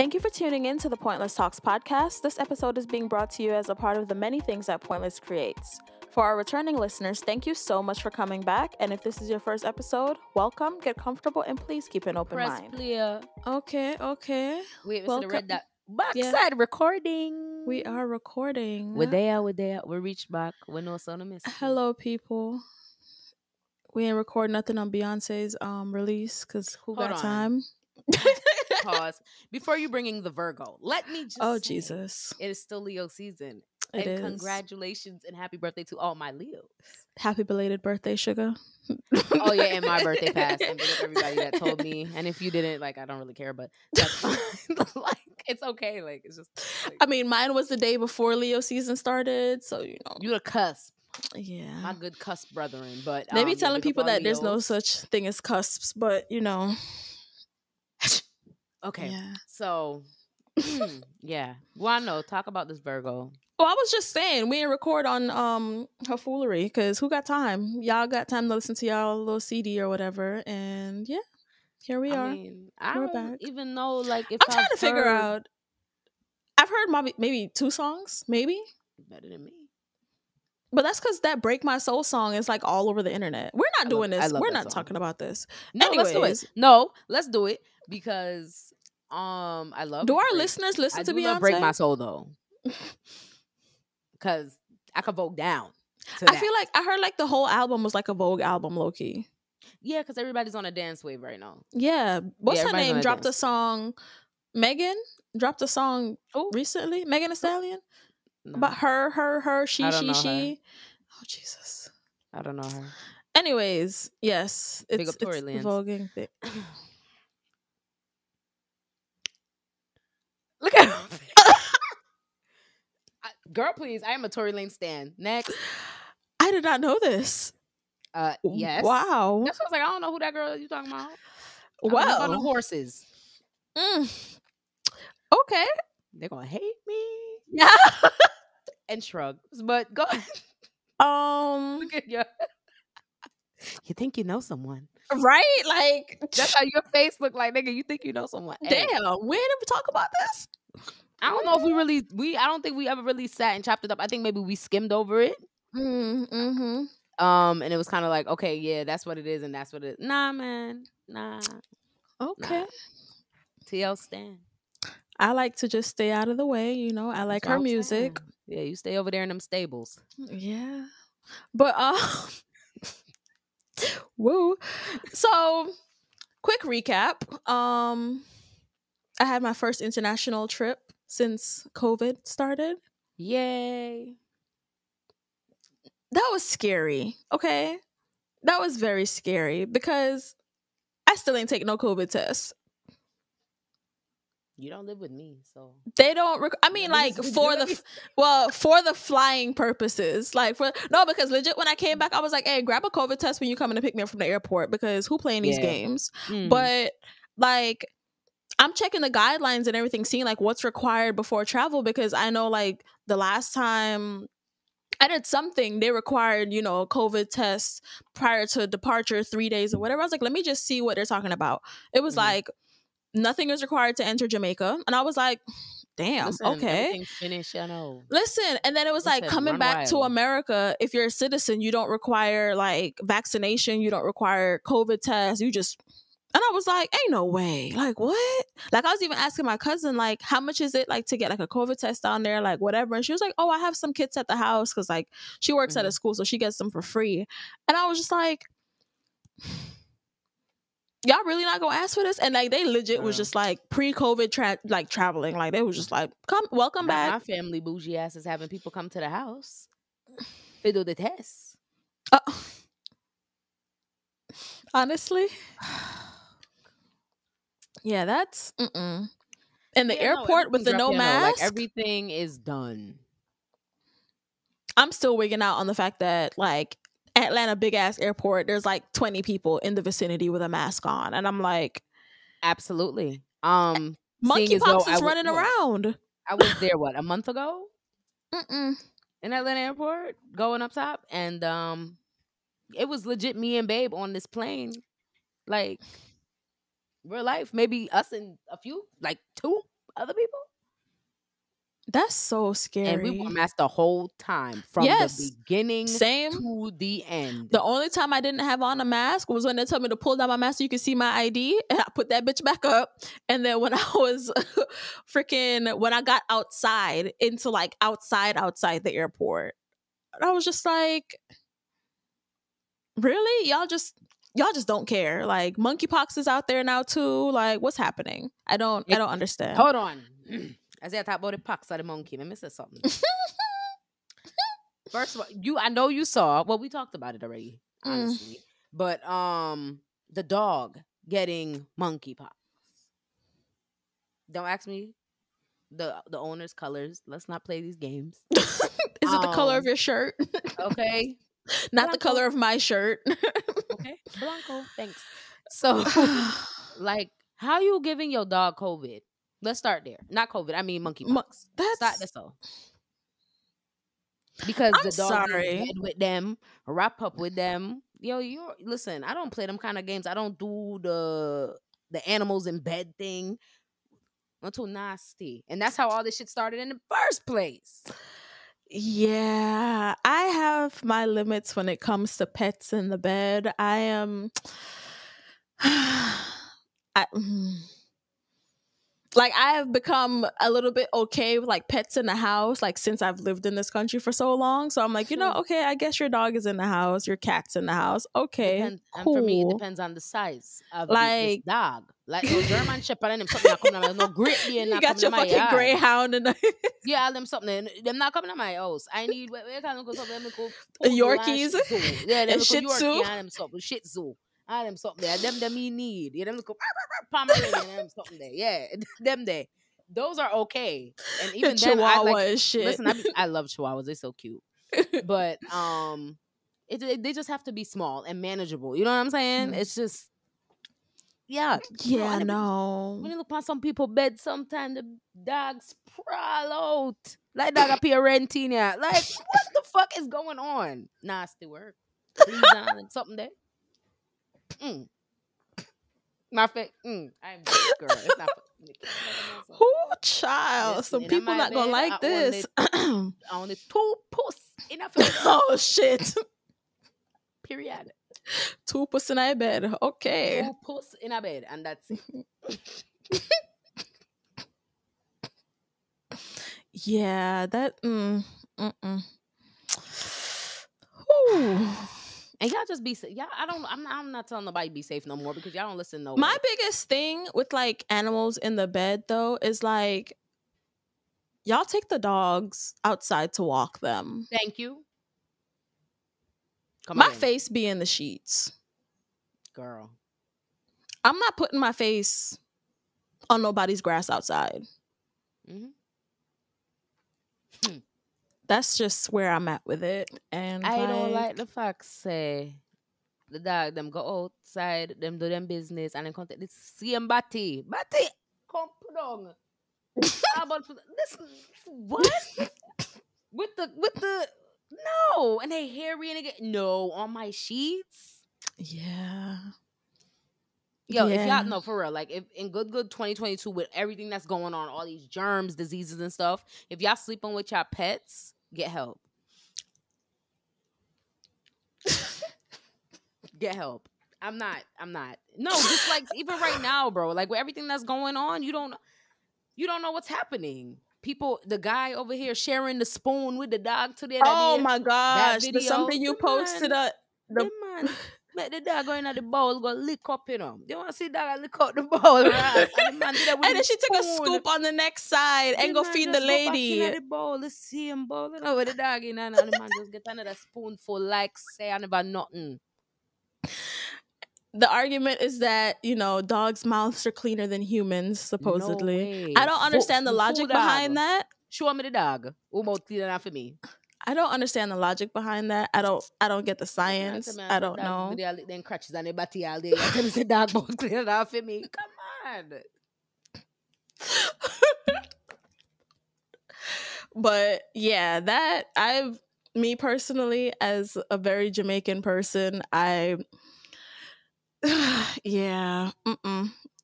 Thank you for tuning in to the Pointless Talks podcast. This episode is being brought to you as a part of the many things that Pointless Creates. For our returning listeners, thank you so much for coming back. And if this is your first episode, welcome, get comfortable, and please keep an open mind. Press play. Okay. Wait, we read that. Backside recording. We are recording. We're there. We reached back. We're no son of miss. Hello, people. We ain't record nothing on Beyonce's release because who got time? Pause. Before you bringing the Virgo, let me just say, Jesus. It is still Leo season. It is. Congratulations and happy birthday to all my Leos. Happy belated birthday, sugar. Oh, yeah, and my birthday passed. And everybody that told me. And if you didn't, I don't really care, but that's fine. It's okay. It's just. Mine was the day before Leo season started, so, you know. You a cusp. Yeah. My good cusp brethren, but. They be telling people that there's no such thing as cusps, but, you know. Okay. Yeah. So, yeah. Wano, talk about this Virgo. Well, I was just saying, we didn't record on her foolery because who got time? Y'all got time to listen to y'all little CD or whatever, and yeah, here we are. We're back. Even know if I'm trying to figure out. I've heard maybe two songs, maybe better than me, but that's because that "Break My Soul" song is all over the internet. We're not doing this. We're not talking about this. No, anyways. Let's do it. No, let's do it because I love. Do our listeners listen to Beyonce? "Break My Soul" though. Because I could Vogue down. I feel I heard the whole album was a Vogue album, low-key. Yeah, because everybody's on a dance wave right now. Yeah. What's her name? Dropped a song. Megan dropped a song recently. Megan Thee Stallion. No. About her, she. Her. Oh, Jesus. I don't know her. Anyways, yes. It's Tory Lanez. Voguing thing. Look at her. Girl, please. I am a Tory Lanez stan. Next. I did not know this. Yes. Wow. That's what I was I don't know who that girl you talking about. Wow. On the horses. Mm. Okay. They're going to hate me. Yeah. And shrug. But go ahead. Look at you. You think you know someone. Right? That's how your face look like, nigga. You think you know someone. Damn. When did we talk about this? I don't know if we I don't think we ever really sat and chopped it up. I think maybe we skimmed over it. Mm-hmm. And it was kind of okay, yeah, that's what it is, and that's what it is. Nah, man. Nah. Okay. Nah. TL stan. I like to just stay out of the way, you know. I like her music. Saying. Yeah, you stay over there in them stables. Yeah. But, woo. So, quick recap. I had my first international trip since COVID started. Yay. That was scary, okay? That was very scary because I still ain't take no COVID tests. You don't live with me, so. They don't, for the flying purposes. Because legit, when I came back, I was like, hey, grab a COVID test when you come in to pick me up from the airport because who playing these games? Mm. But, I'm checking the guidelines and everything, seeing what's required before travel because I know the last time I did something, they required, a COVID test prior to departure 3 days or whatever. I was let me just see what they're talking about. It was nothing is required to enter Jamaica. And I was damn, listen, okay. Finish, I know. Listen, and then it was coming back wild. To America, if you're a citizen, you don't require vaccination, you don't require COVID tests, you just... And I was ain't no way. What? I was even asking my cousin, how much is it, to get, a COVID test down there, whatever. And she was like, oh, I have some kits at the house because, she works at a school, so she gets them for free. And I was just y'all really not going to ask for this? And, they legit was just, pre-COVID, traveling. They was just welcome back. My family bougie ass is having people come to the house. They do the test. Honestly? Yeah, that's in the airport with the no mask. Everything is done. I'm still wigging out on the fact that Atlanta big ass airport, there's 20 people in the vicinity with a mask on, and I'm absolutely. Monkeypox is running around. I was there a month ago in Atlanta airport going up top, and it was legit me and babe on this plane, real life, maybe us and a few, two other people. That's so scary. And we wore masks the whole time from the beginning to the end. The only time I didn't have on a mask was when they told me to pull down my mask so you could see my ID, and I put that bitch back up. And then when I was when I got outside into like outside the airport, I was just like, really? Y'all just don't care. Like, monkeypox is out there now too. Like, what's happening? I don't understand. Hold on. As I talk about the pox of the monkey, let me say something. First of all, I know you saw. Well, we talked about it already, honestly. But the dog getting monkeypox. Don't ask me the owner's colors. Let's not play these games. Is it the color of your shirt? Okay, not Blanco. The color of my shirt. Okay, Blanco, thanks. So, like, how are you giving your dog COVID? Let's start there. Not COVID. I mean monkeypox. That's all. Because I'm the dog bed with them, wrap up with them. Listen, I don't play them kind of games. I don't do the animals in bed thing. I'm too nasty. And that's how all this shit started in the first place. Yeah. I have my limits when it comes to pets in the bed. I am... Like, I have become a little bit okay with, like, pets in the house, like, since I've lived in this country for so long. So I'm like, okay, I guess your dog is in the house. Your cat's in the house. Okay, cool. And for me, it depends on the size of this dog. Like, no German Shepherd and them something not coming out. No Great Dane not coming out. You got your fucking Greyhound and yeah, all them something. Them not coming to my house. I need... Yorkies. Yeah, them Shih Tzu. Shih Tzu. I them something there. Them me need. Yeah, them look Pomeranian. Them something there. Yeah, them there. Those are okay. And even then, Chihuahua is shit. Listen, I love Chihuahuas. They're so cute. But they just have to be small and manageable. You know what I'm saying? It's just, yeah. No. When you look on some people's bed, sometimes the dogs sprawl out like dog appear renting. Like, what the fuck is going on? Nasty work. Please, something there. Not fake. I'm this girl. It's not Ooh, child. Listen, some people not gonna like this. Only 2 puss in a bed. Oh shit. Period. 2 puss in a bed. Okay. 2 puss in a bed, and that's it. Yeah, that. Ooh. And y'all just be safe. Y'all, I'm not telling nobody be safe no more because y'all don't listen no way. My biggest thing with like animals in the bed though is like y'all take the dogs outside to walk them. Thank you. Come on. My face be in the sheets. Girl. I'm not putting my face on nobody's grass outside. That's just where I'm at with it. And I don't like the fact say the dog them go outside, them do them business, and then contact the same Batty. Batty, come down. What? with the no, and they hairy and again. No, on my sheets. Yeah. If y'all know for real, like if in good 2022 with everything that's going on, all these germs, diseases and stuff, if y'all sleeping with y'all pets. Get help. Get help. I'm not. No, just like even right now, bro. Like with everything that's going on, you don't know what's happening. People, the guy over here sharing the spoon with the dog to their my gosh. That something you posted up. Let the dog go in at the bowl, go lick up, you know. They want to see the dog lick up the bowl. Right? And then she took a scoop on the next side and go feed the lady. Go back in the bowl, the same bowl, you know, with the dog in and the man just get another spoonful, like saying about nothing. The argument is that, you know, dogs' mouths are cleaner than humans, supposedly. No, I don't understand the logic behind that. Show me the dog. Who mouth cleaner than for me? I don't understand the logic behind that. I don't get the science. I don't know. Then crutches on everybody all day. Dog bone clean off for me. Come on. But yeah, that me personally as a very Jamaican person,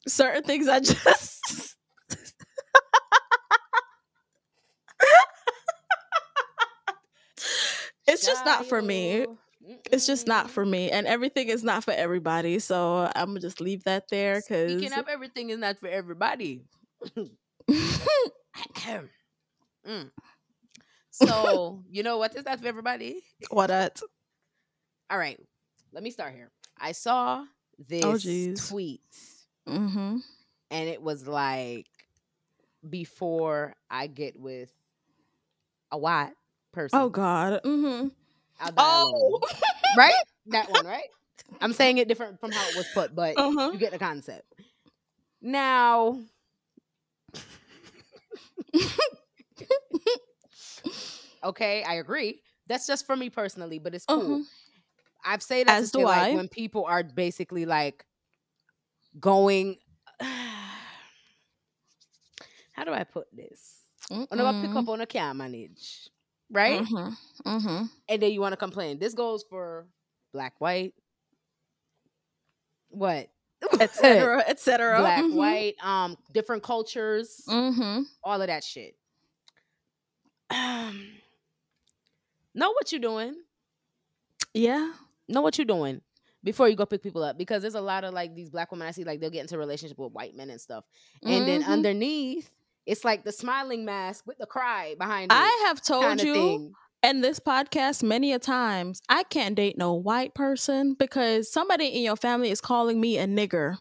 certain things I just it's just not for me. It's just not for me, and everything is not for everybody. So I'm gonna just leave that there. Because speaking of everything is not for everybody. So you know what is not for everybody? What at? All right, let me start here. I saw this tweet, and it was like, before I get with a white person. Oh God. Oh, right? That one, right? I'm saying it different from how it was put, but you get the concept. Now, okay, I agree. That's just for me personally, but it's cool. I've said that to say, like, when people are basically like going, how do I put this? I'm gonna pick up on a can't manage. Right? And then you want to complain. This goes for black, white, what? Etc. etc. Black, white, different cultures, all of that shit. Know what you're doing. Yeah. Know what you're doing before you go pick people up. Because there's a lot of like these black women I see, like they'll get into a relationship with white men and stuff. And then underneath, it's like the smiling mask with the cry behind it. I have told you in this podcast many a times, I can't date no white person because somebody in your family is calling me a nigger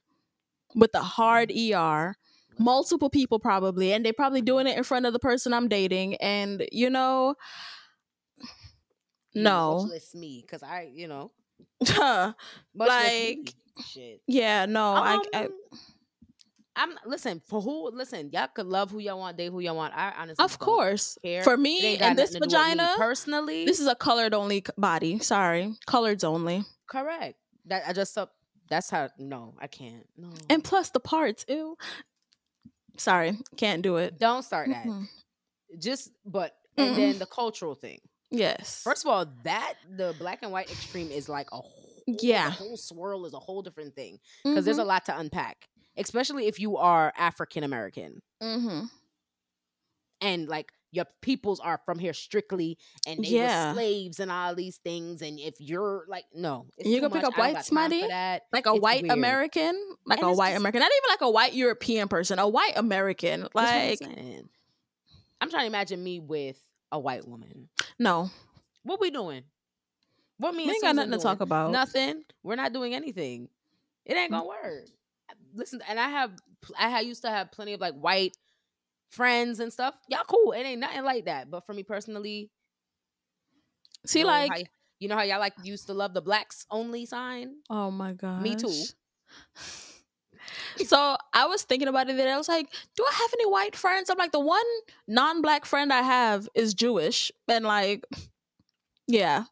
with a hard ER. Multiple people probably. And they're probably doing it in front of the person I'm dating. And, you know, no. It's me because I, you know. Like, shit. Yeah, no. Listen, for who, listen, y'all could love who y'all want, date who y'all want. I honestly, of course, care. For me and this vagina, personally, this is a colored only body. Sorry, coloreds only. Correct. That I just up. That's how. No, I can't. No. And plus the parts. Ew. Sorry, can't do it. Don't start that. Just but and then the cultural thing. Yes. First of all, that the black and white extreme is like a whole, the whole swirl is a whole different thing because there's a lot to unpack. Especially if you are African American, and like your peoples are from here strictly, and they were slaves and all these things. And if you're like, no, you gonna pick up white somebody, like a white American, like a white American, not even like a white European person, a white American. Like, I'm trying to imagine me with a white woman. No, what we doing? What me? We ain't got nothing to talk about. Nothing. We're not doing anything. It ain't gonna work. Listen, and I used to have plenty of like white friends and stuff. Y'all cool. It ain't nothing like that. But for me personally, see, you know, like, you know how y'all like used to love the blacks only sign? Oh my God. Me too. So I was thinking about it. Then I was like, do I have any white friends? I'm like, the one non-black friend I have is Jewish, and like, yeah,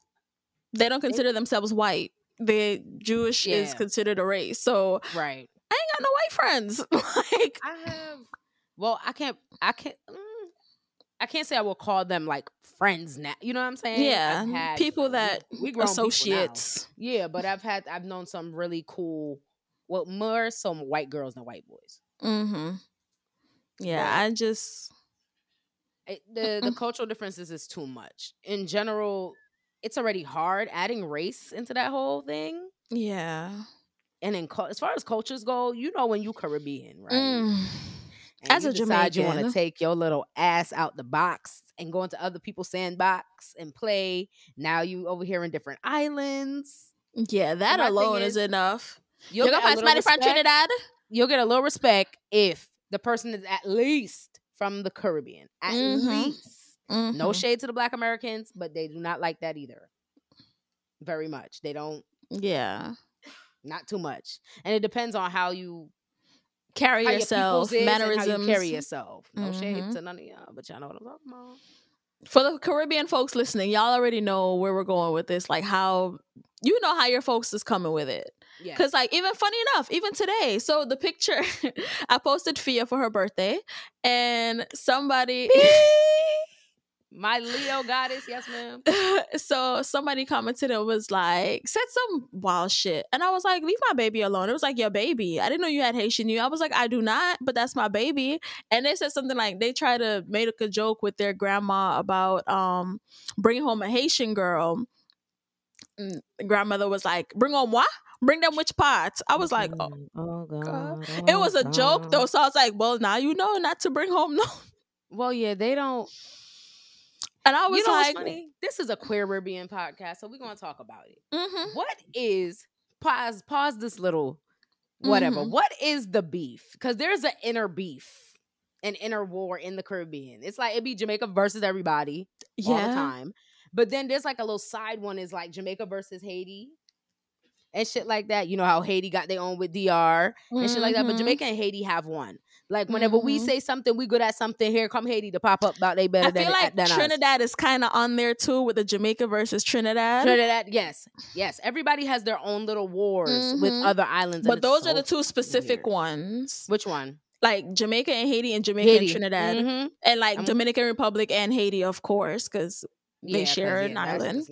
they don't consider themselves white. The Jewish is considered a race. So right. I ain't got no white friends. Like, I have, well, I can't say I will call them like friends now. You know what I'm saying? Yeah, had, people that we associates. People yeah, but I've known some really cool, well, more some white girls than white boys. Yeah, but I just the cultural differences is too much in general. It's already hard adding race into that whole thing. Yeah. And then, as far as cultures go, you know, when you Caribbean, right? As a Jamaican, you want to take your little ass out the box and go into other people's sandbox and play. Now you over here in different islands. Yeah, that alone is enough. You're gonna find somebody from Trinidad. You'll get a little respect if the person is at least from the Caribbean. At least, no shade to the Black Americans, but they do not like that either. Very much, they don't. Yeah. Not too much. And it depends on how you carry yourself, mannerisms. How you carry yourself. No shade to none of y'all, but y'all know what I'm talking about. For the Caribbean folks listening, y'all already know where we're going with this. Like, how, you know how your folks is coming with it. Because, like, even funny enough, even today. So the picture, I posted Fia for her birthday, and somebody... My Leo goddess, yes ma'am. So somebody commented and was like, said some wild shit. And I was like, leave my baby alone. It was like, your baby. I didn't know you had Haitian you. I was like, I do not, but that's my baby. And they said something like, they tried to make a joke with their grandma about bringing home a Haitian girl. And the grandmother was like, bring on what? Bring them which parts? I was like, oh God. Oh, it was a joke though. So I was like, well, now you know not to bring home no. Well, yeah, they don't. And I was like, this is a Queeribbean podcast, so we're going to talk about it. Mm-hmm. What is, pause this little whatever, mm-hmm. What is the beef? Because there's an inner beef, an inner war in the Caribbean. It's like, it'd be Jamaica versus everybody all the time. But then there's like a little side one is like Jamaica versus Haiti and shit like that. You know how Haiti got their own with DR mm-hmm. and shit like that. But Jamaica and Haiti have one. Like whenever mm-hmm. we say something, we good at something. Here come Haiti to pop up about they better. I feel like Trinidad is kind of on there too with the Jamaica versus Trinidad. Yes. Everybody has their own little wars mm-hmm. with other islands, but those are the two specific ones. Which one? Like Jamaica and Haiti, and Jamaica and Trinidad, mm-hmm. and like Dominican Republic and Haiti, of course, because they share an island.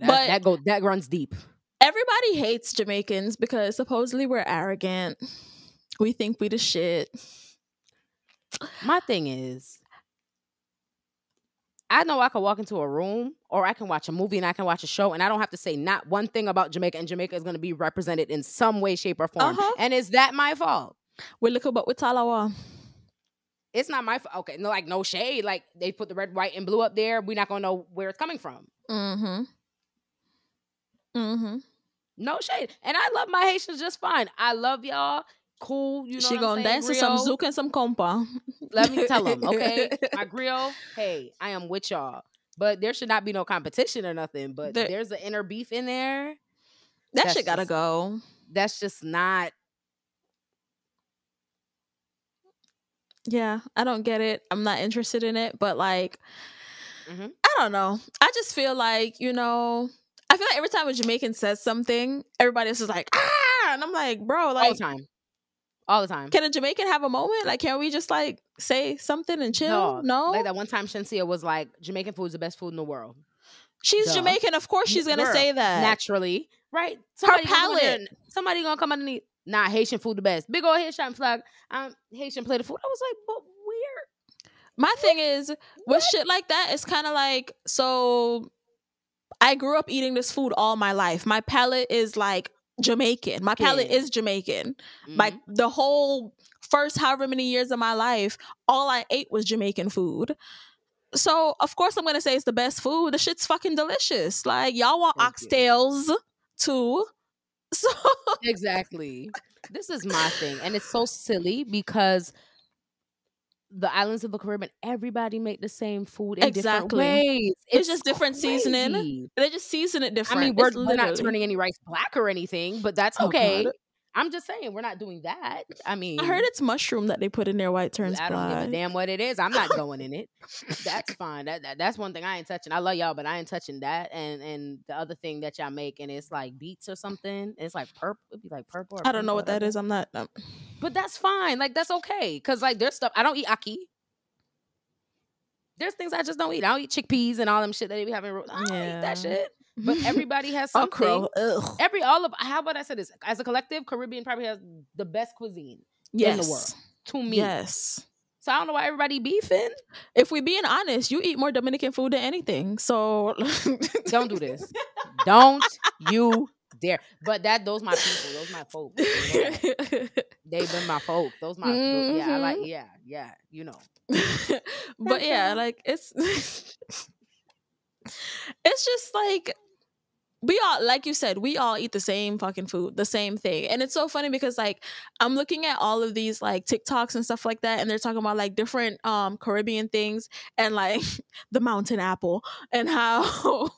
Like, that runs deep. Everybody hates Jamaicans because supposedly we're arrogant. We think we the shit. My thing is, I know I can walk into a room or I can watch a movie and I can watch a show and I don't have to say not one thing about Jamaica, and Jamaica is going to be represented in some way, shape, or form. Uh-huh. And is that my fault? We look about with Talawa. It's not my fault. Okay, no, like no shade. Like they put the red, white, and blue up there. We're not going to know where it's coming from. Mm-hmm. Mm-hmm. No shade. And I love my Haitians just fine. I love y'all. Cool, you know she what gonna I'm dance to some zouk and some compa. Let me tell them, okay? My grill, hey, I am with y'all, but there should not be no competition or nothing. But there's an inner beef in there. That shit gotta go. That's just not. Yeah, I don't get it. I'm not interested in it. But like, mm-hmm. I don't know. I just feel like I feel like every time a Jamaican says something, everybody else is like, ah, and I'm like, bro, like all the time. All the time. Can a Jamaican have a moment? Like, can we just like say something and chill? No. Like that one time Shensia was like, Jamaican food is the best food in the world. She's Jamaican. Of course she's going to say that. Naturally. Right? Her palate. Somebody going to come underneath. Nah, Haitian food the best. Big old Haitian flag. Haitian plate of food. I was like, but weird. My thing is, with shit like that, it's kind of like, so I grew up eating this food all my life. My palate is like, Jamaican. My palate is Jamaican. Mm-hmm. Like the whole first however many years of my life, all I ate was Jamaican food. So of course I'm gonna say it's the best food. The shit's fucking delicious. Like y'all want oxtails too. So exactly. This is my thing. And it's so silly because the islands of the Caribbean, everybody make the same food in different ways. It's just different seasoning. They just season it different. I mean, we're not turning any rice black or anything, but that's okay. I'm just saying we're not doing that. I mean, I heard it's mushroom that they put in their white turns black. I don't give a damn what it is. I'm not going in it. That's fine. That's one thing I ain't touching. I love y'all, but I ain't touching that. And the other thing that y'all make, and it's like beets or something. It's like purple. It'd be like purple. I don't know what that is. I'm not. But that's fine. Like, that's okay. Because, like, there's stuff. I don't eat ackee. There's things I just don't eat. I don't eat chickpeas and all them shit that they be having. I don't eat that shit. But everybody has something. How about I say this? As a collective, Caribbean probably has the best cuisine in the world. To me. Yes. So I don't know why everybody beefing. If we're being honest, you eat more Dominican food than anything. So don't do this. Don't you dare. But those my people. Those my folks. They've been my folks. Those my mm-hmm. yeah. I like yeah. You know. But yeah, like it's just like. We all, like you said, we all eat the same fucking food, the same thing. And it's so funny because, like, I'm looking at all of these, like, TikToks and stuff like that, and they're talking about, like, different Caribbean things and, like, the mountain apple and how,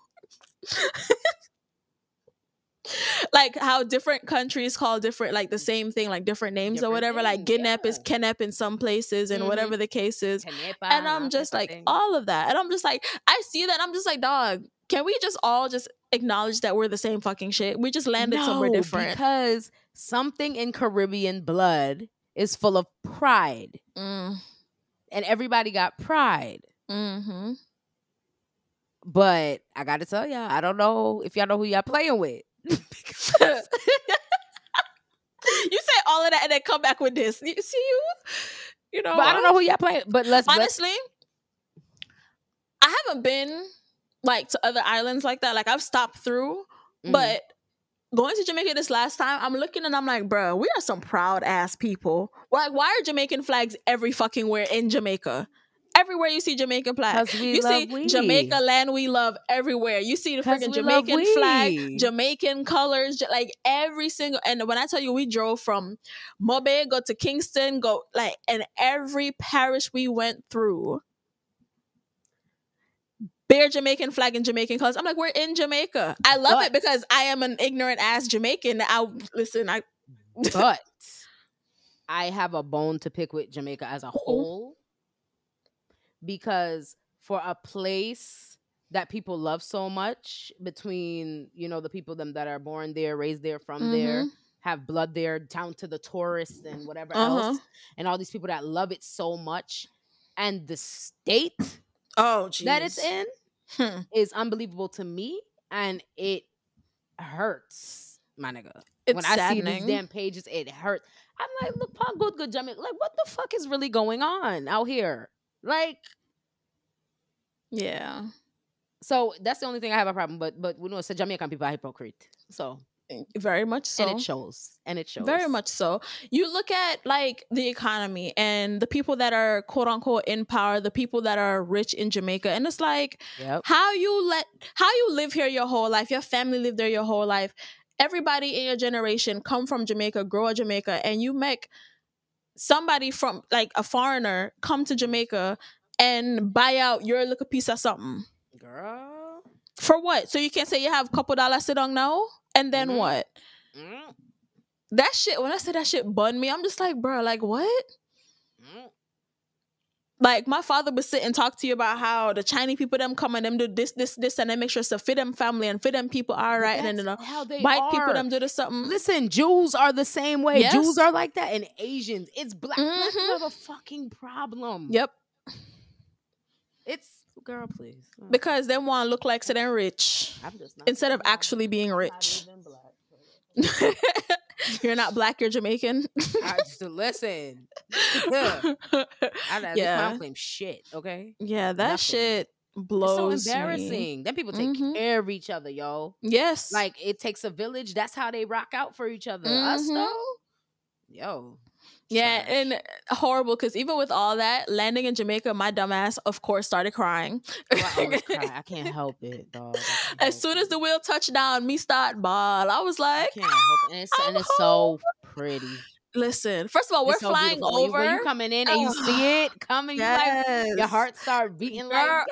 like, how different countries call different, like, the same thing, like, different names or whatever. Like, Guinep is Kenep in some places and whatever the case is. And I'm just, like, all of that. And I'm just, like, I see that. I'm just, like, dog, can we just all just acknowledge that we're the same fucking shit? We just landed somewhere different. Because something in Caribbean blood is full of pride. Mm. And everybody got pride. Mm-hmm. But I got to tell y'all, I don't know if y'all know who y'all playing with. You say all of that and then come back with this. You see you know. But I don't know who y'all playing. But let's honestly, I haven't been like to other islands like that. Like I've stopped through, but going to Jamaica this last time, I'm looking and I'm like, bro, we are some proud ass people. Like, why are Jamaican flags every fucking where in Jamaica? Everywhere you see Jamaican flag. You see weed. Jamaica, land we love everywhere. You see the freaking Jamaican flag, Jamaican colors, like every single, and when I tell you we drove from Mobe, go to Kingston, go like, and every parish we went through, bare Jamaican flag and Jamaican colors. I'm like, we're in Jamaica. I love it because I am an ignorant ass Jamaican. I but I have a bone to pick with Jamaica as a whole. Because for a place that people love so much, between, you know, the people them that are born there, raised there, from there, have blood there, down to the tourists and whatever else, and all these people that love it so much, and the state that it's in is unbelievable to me, and it hurts, my nigga. It's when saddening. I see these damn pages, it hurts. I'm like, look, good Jamaica. Like, what the fuck is really going on out here? Like, yeah. So that's the only thing I have a problem. But we know it's Jamaican people are hypocrite. So very much so, and it shows. And it shows very much so. You look at like the economy and the people that are quote unquote in power, the people that are rich in Jamaica, and it's like how you live here your whole life, your family lived there your whole life, everybody in your generation come from Jamaica, grow up Jamaica, and you make somebody from like a foreigner come to Jamaica and buy out your little piece of something, girl. For what? So you can't say you have a couple dollars sit on now, and then what? That shit. When I said that shit, bun me. I'm just like, bro, like what? Like my father would sit and talk to you about how the Chinese people them come and them do this, and they make sure to fit them family and fit them people all right, and then white people them do this something. Listen, Jews are the same way. Yes. Jews are like that, and Asians. It's black. Black people have a fucking problem. Yep. It's girl, please. Because they want to look like so they're rich instead of actually being rich. Black, you're not black. You're Jamaican. I just listen. Yeah. I don't claim shit. Okay. Yeah, that shit blows. It's so embarrassing. Then people take care of each other, yo. Yes. Like it takes a village. That's how they rock out for each other. Us though. Yo. Yeah, and horrible because even with all that, landing in Jamaica, my dumbass, of course, started crying. Oh, I always cry. I can't help it, dog. As soon as the wheel touched down, me start ball. I was like, I can't help it. And it's so pretty. Listen, first of all, we're so flying over. When you coming in and you see it coming, like, your heart start beating like, baby.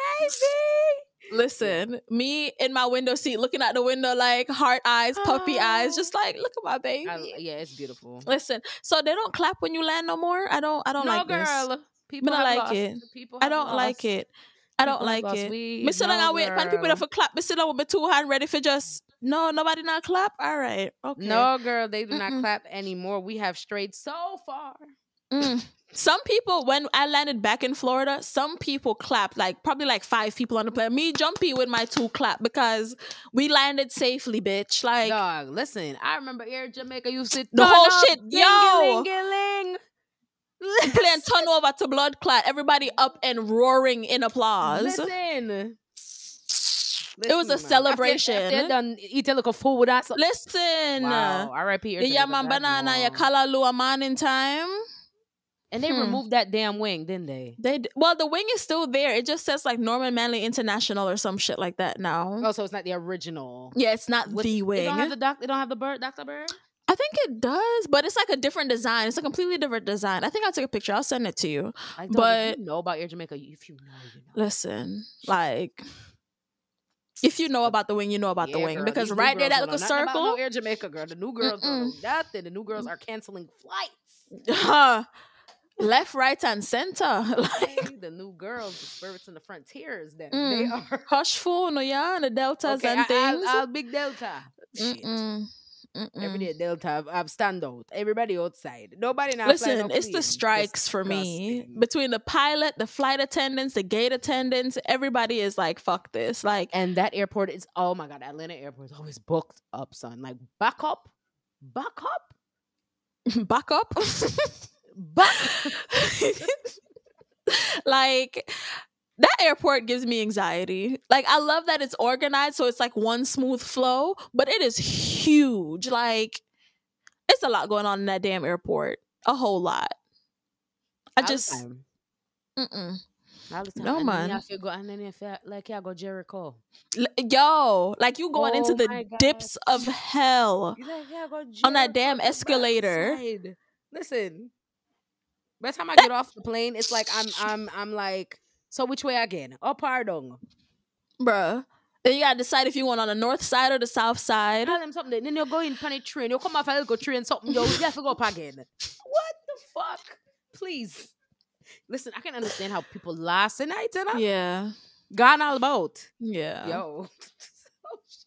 Listen, me in my window seat, looking out the window, like heart eyes, puppy eyes, just like, look at my baby. It's beautiful. Listen, so they don't clap when you land no more. I don't like this. No, girl. People like it. I don't like it. I don't like it. Miss Long, I wait for people to clap. Miss Long with two hands ready for just. No, nobody not clap. All right, okay. No, girl, they do not clap anymore. We have strayed so far. Some people, when I landed back in Florida, some people clapped, like probably like 5 people on the plane. Me, Jumpy, with my 2 clap because we landed safely, bitch. Like, dog, listen, I remember Air Jamaica used to the whole shit, yo. The plane turn over to blood clot. Everybody up and roaring in applause. Listen. Listen, it was a celebration. After done eat a little food with us. Listen. Wow. R.I.P. Yeah, man, banana, your kalalua man in time. And they removed that damn wing, didn't they? Well, the wing is still there. It just says like Norman Manley International or some shit like that now. Oh, so it's not the original. Yeah, it's not the wing. It don't have the bird, Dr. Bird? I think it does, but it's like a different design. It's a completely different design. I think I'll take a picture. I'll send it to you. I don't know about Air Jamaica. If you know, you know. Listen, like... If you know about the wing, you know about the wing. Girl, because right there, that little circle. About no Air Jamaica, girl. The new girls don't know nothing. The new girls are canceling flights. Left, right, and center. Like the new girls, the spirits in the frontiers. That they are hushful, no, yeah, and the deltas and things. Big delta. Shit. Every day Delta, I've stand out. Everybody outside. Nobody now. Listen, it's the strikes for me. Between the pilot, the flight attendants, the gate attendants, everybody is like, fuck this. Like, and that airport is, oh my God, Atlanta airport is always booked up, son. Like, back up. Back up. Back up. Back. Like, that airport gives me anxiety. Like, I love that it's organized, so it's like one smooth flow, but it is huge. Like, it's a lot going on in that damn airport. A whole lot. I just no man. And then you go, like, yeah, go Jericho. Yo, like, you going into the dips of hell, like, yeah, go on that damn escalator. Listen, by the time I get off the plane, it's like I'm like, so which way again? Up or down, bruh? Then you gotta decide if you want on the north side or the south side. Tell them something. Then you go in on a train. You come off a little train. Something. You have to go up again. What the fuck? Please. Listen, I can understand how people last night, you know? Yeah. Gone all about. Yeah. Yo. Oh, shit.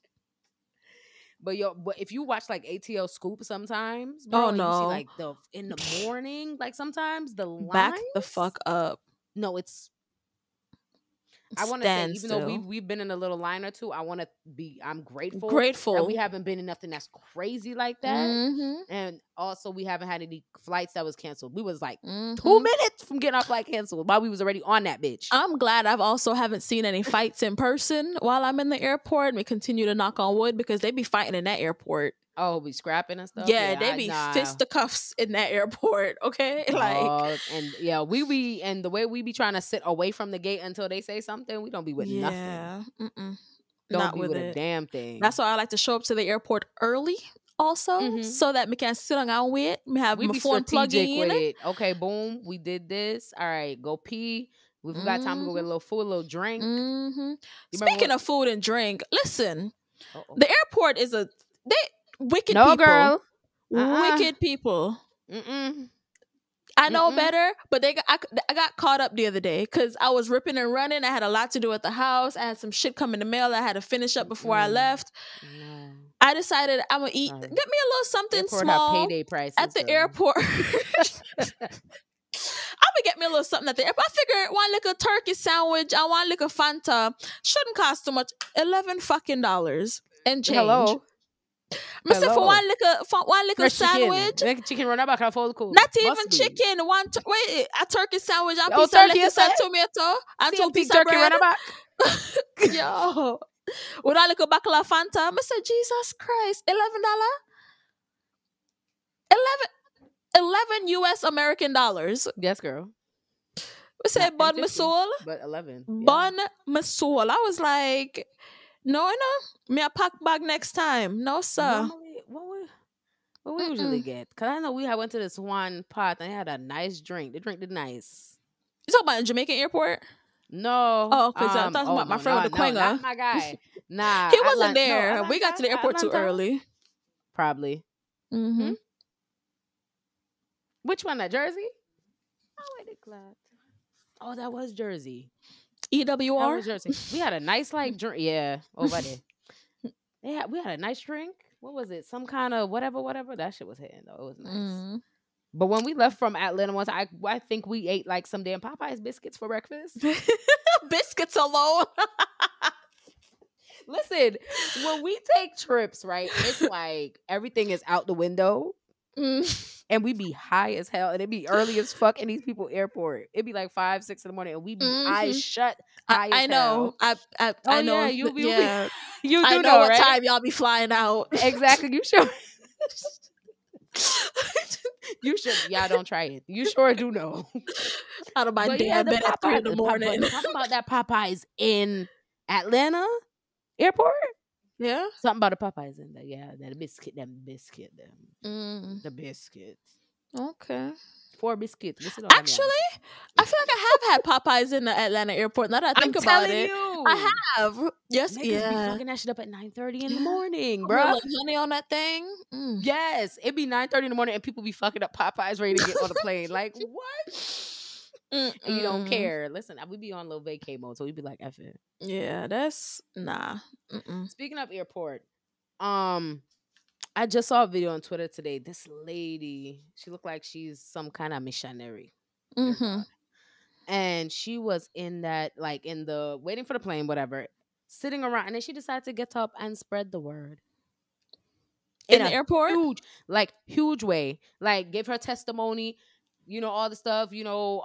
But yo, but if you watch like ATL Scoop sometimes, bro, you see, like, the in the morning, like sometimes the lines, back the fuck up. No, I want to say, even though we've been in a little line or two, I'm grateful that we haven't been in nothing that's crazy like that. And also, we haven't had any flights that was canceled. We was like 2 minutes from getting our flight canceled while we was already on that bitch. I'm glad I've also haven't seen any fights in person while I'm in the airport, and we continue to knock on wood, because they be fighting in that airport. Oh, we scrapping and stuff. Yeah, they be fisticuffs in that airport. Okay, like, and yeah, we be, and the way we be trying to sit away from the gate until they say something, we don't be with nothing. Not be with a damn thing. That's why I like to show up to the airport early, also, so that we can sit on our way. We have my phone plugged in. Okay, boom, we did this. All right, go pee. We've got time to go get a little food, a little drink. Speaking of food and drink, listen, the airport is wicked people. Girl. Wicked people. I know better, but I got caught up the other day because I was ripping and running. I had a lot to do at the house. I had some shit come in the mail I had to finish up before I left. I decided I'm going to eat. Get me a little something small at the airport. I'm going to get me a little something at the airport. I figured one little turkey sandwich, I want little Fanta. Shouldn't cost too much. $11 and change. Hello. Myself for one little sandwich, chicken run back and forth. Not even chicken. Wait, a turkey sandwich and piece of lettuce and tomato and two piece of bread. Yo, with a little bottle of Fanta. I said, Jesus Christ, $11, $11 US American dollars. Yes, girl. We said bun my soul, but 11 bun my soul. I was like, no, me a pack bag next time. No, sir. Normally, what we usually get? Because I know I went to this one pot and they had a nice drink. The drink did nice. You talking about in Jamaican airport? No. Oh, because I'm talking about my friend with the Quenga. That's my guy. Nah. He wasn't there. No, we got to the airport too early. Probably. Which one? That Jersey? Oh, that was Jersey. EWR Jersey. We had a nice drink. Yeah, over there. Yeah, we had a nice drink. What was it? Some kind of whatever. That shit was hitting though. It was nice. But when we left from Atlanta once, I think we ate like some damn Popeyes biscuits for breakfast. Biscuits alone. Listen, when we take trips, right? It's like everything is out the window. And we be high as hell, and it be early as fuck in these people airport. It be like 5, 6 in the morning, and we be eyes shut. I know. I know. You do I know what right? time y'all be flying out. Exactly. You sure? You should. Y'all don't try it. You sure do know. Out of my damn bed at 3 in the morning. Talk about that Popeyes in Atlanta airport. Yeah, something about the Popeyes in there. Yeah, that biscuit, the biscuit. Okay, 4 biscuits. Actually, I feel like I have had Popeyes in the Atlanta airport. Now that I think about it, I have. Yes, be fucking that shit up at 9:30 in the morning, bro. Like honey on that thing. Yes, it be 9:30 in the morning, and people be fucking up Popeyes ready to get on the plane. Like what? And you don't care. Listen, we be on little vacay mode, so we be like, F it. Yeah, that's nah. Speaking of airport, I just saw a video on Twitter today. This lady, she looked like she's some kind of missionary. Mm-hmm. And she was in that, like, in the waiting for the plane, whatever, sitting around, and then she decided to get up and spread the word in the airport, huge way, like, give her testimony, you know, all the stuff, you know,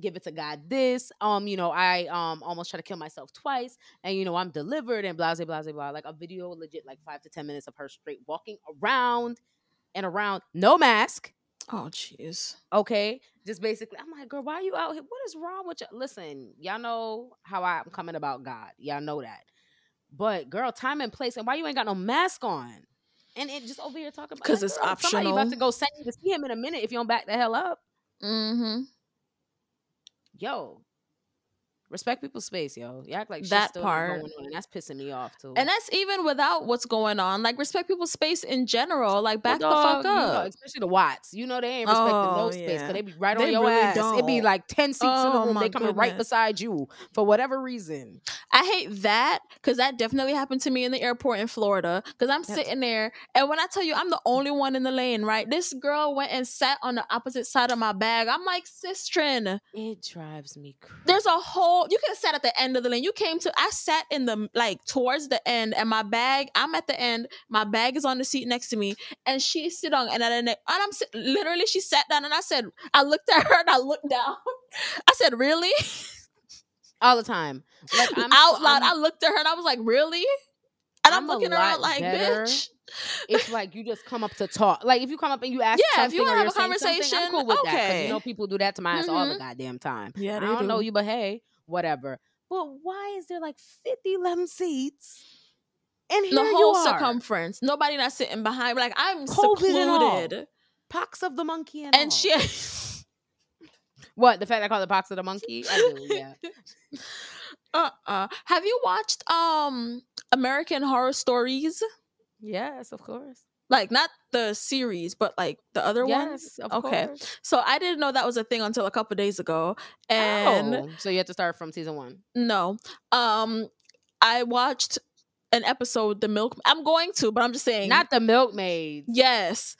give it to God, this, you know, I almost tried to kill myself twice, and, you know, I'm delivered, and blah, blah, blah, blah, like a video, legit, like 5 to 10 minutes of her straight walking around and around, no mask. Oh, jeez. Okay. Just basically, I'm like, girl, why are you out here? What is wrong with you? Listen, y'all know how I'm coming about God. Y'all know that. But, girl, time and place. And why you ain't got no mask on? And it just over here talking about. Because like, it's optional. Somebody about to go send you to see him in a minute if you don't back the hell up. Mm-hmm. Yo. Respect people's space, yo. You act like that shit's still part going on, and that's pissing me off too. And that's even without what's going on. Like, respect people's space in general. Like, back the fuck up. You know, especially the Watts. You know they ain't respecting no space, because they be right on your really ass. Don't. It be like 10 seats in the room. They coming right beside you for whatever reason. I hate that, because that definitely happened to me in the airport in Florida. Because I'm sitting there, and when I tell you, I'm the only one in the lane. Right, this girl went and sat on the opposite side of my bag. I'm like, sistren. It drives me crazy. There's a whole. You could have sat at the end of the lane. You came to. I sat in the towards the end, and my bag. I'm at the end. My bag is on the seat next to me, and she sit on. And I'm literally. She sat down, and I said. I looked at her, and I looked down. I said, "Really?" All the time, like out loud. I looked at her, and I was like, "Really?" And I'm looking around like, better. "Bitch." It's like you just come up to talk. Like if you come up and you ask, if you want to have a conversation, I'm cool with that. 'Cause you know people do that to my ass all the goddamn time. Yeah, I don't know you, but hey. Whatever. But why is there like 50 lemon seats? And here the whole circumference. Nobody not sitting behind. Like I'm COVID secluded. And all. Pox of the monkey and all. She. What? The fact I call it pox of the monkey? I do, yeah. Have you watched American Horror Stories? Yes, of course. Like not the series, but like the other ones. Of course. So I didn't know that was a thing until a couple of days ago. And so you had to start from season 1. No, I watched an episode, I'm just saying, not The Milkmaid. Yes,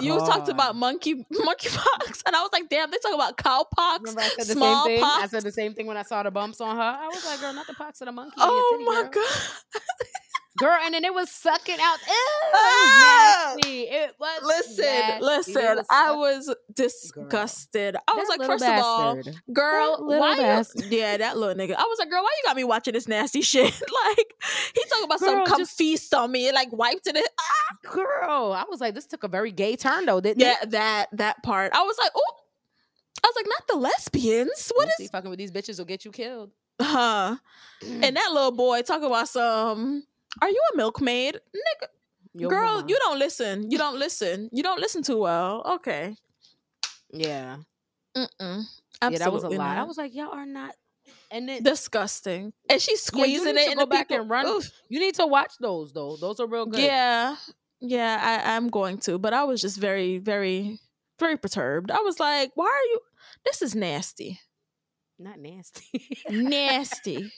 you talked about monkeypox, and I was like, damn, they talk about cowpox, smallpox. I said the same thing when I saw the bumps on her. I was like, girl, not the pox of the monkey. Oh my god. Girl, and then it was sucking out. Ew, it was nasty. I was disgusted. Girl. I was like, first of all, girl, why? That little nigga. I was like, girl, why you got me watching this nasty shit? Like, he talking about some come feast on me and like wiped it. Girl, I was like, this took a very gay turn though, didn't it? Yeah, that part. I was like, oh, I was like, not the lesbians. What is fucking with these bitches will get you killed? Huh? And that little boy talking about some. Are you a milkmaid? Nigga. Girl, you don't listen. You don't listen. You don't listen too well. Okay. Yeah. Mm-mm. Absolutely. Yeah, that was a lot. I was like, y'all are not. And then disgusting. And she's squeezing it in the back and run. Oof. You need to watch those though. Those are real good. Yeah. Yeah, I'm going to. But I was just very, very, very perturbed. I was like, why are you? This is nasty. Not nasty. Nasty.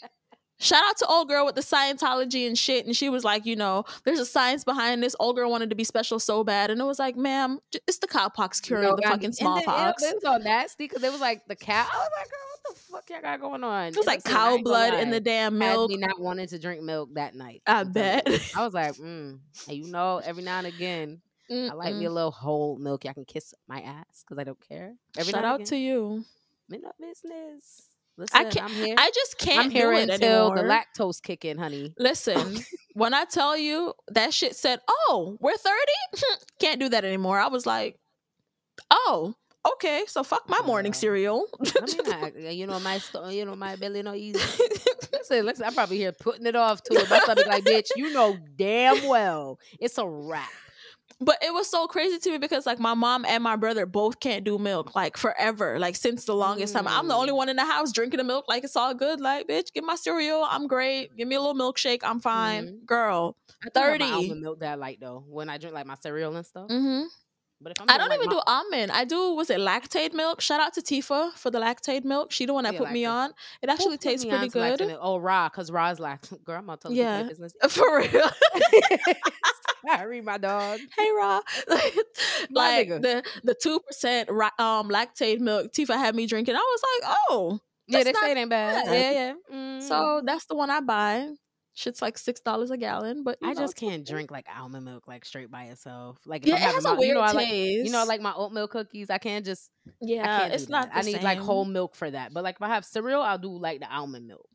Shout out to old girl with the Scientology and shit. And she was like, you know, there's a science behind this. Old girl wanted to be special so bad. And it was like, ma'am, it's the cowpox curing the fucking smallpox. It was so nasty because it was like the cow. I was like, girl, what the fuck y'all got going on? It was like cow blood in the damn milk. I had me not wanted to drink milk that night. I bet. I was like, And you know, every now and again, I like me a little whole milk. Y'all can kiss my ass because I don't care. Shout out to you. Men up business. Listen, I just can't do it until the lactose kick in, honey. Listen, when I tell you that shit said, oh, we're 30? Can't do that anymore. I was like, oh, okay. So fuck my morning cereal. I mean, my belly no easy. listen, I'm probably here putting it off too. My stomach like, bitch, you know damn well it's a wrap. But it was so crazy to me because, like, my mom and my brother both can't do milk, like, forever. Like, since the longest time. I'm the only one in the house drinking the milk. Like, it's all good. Like, bitch, give my cereal. I'm great. Give me a little milkshake. I'm fine. Girl, I 30. I think about my almond milk that I like, though, when I drink, like, my cereal and stuff. But if I'm I don't even do almond. I do, was it Lactaid milk? Shout out to Tifa for the Lactaid milk. She the one that put me on. It actually tastes pretty good. Oh, raw, because raw is lactaid. Girl, I'm not telling you my business. For real. Sorry, my dog. Hey, raw. Like the 2% Lactaid milk Tifa had me drinking. I was like, oh. Yeah, they say it ain't bad. Yeah, yeah. Mm. So that's the one I buy. Shit's like $6 a gallallbut I just can't drink like almond milk like straight by itself. Like, yeah, it has a weird taste. I like my oatmeal cookies. I can't just it's not. I need like whole milk for that. But like if I have cereal, I'll do like the almond milk.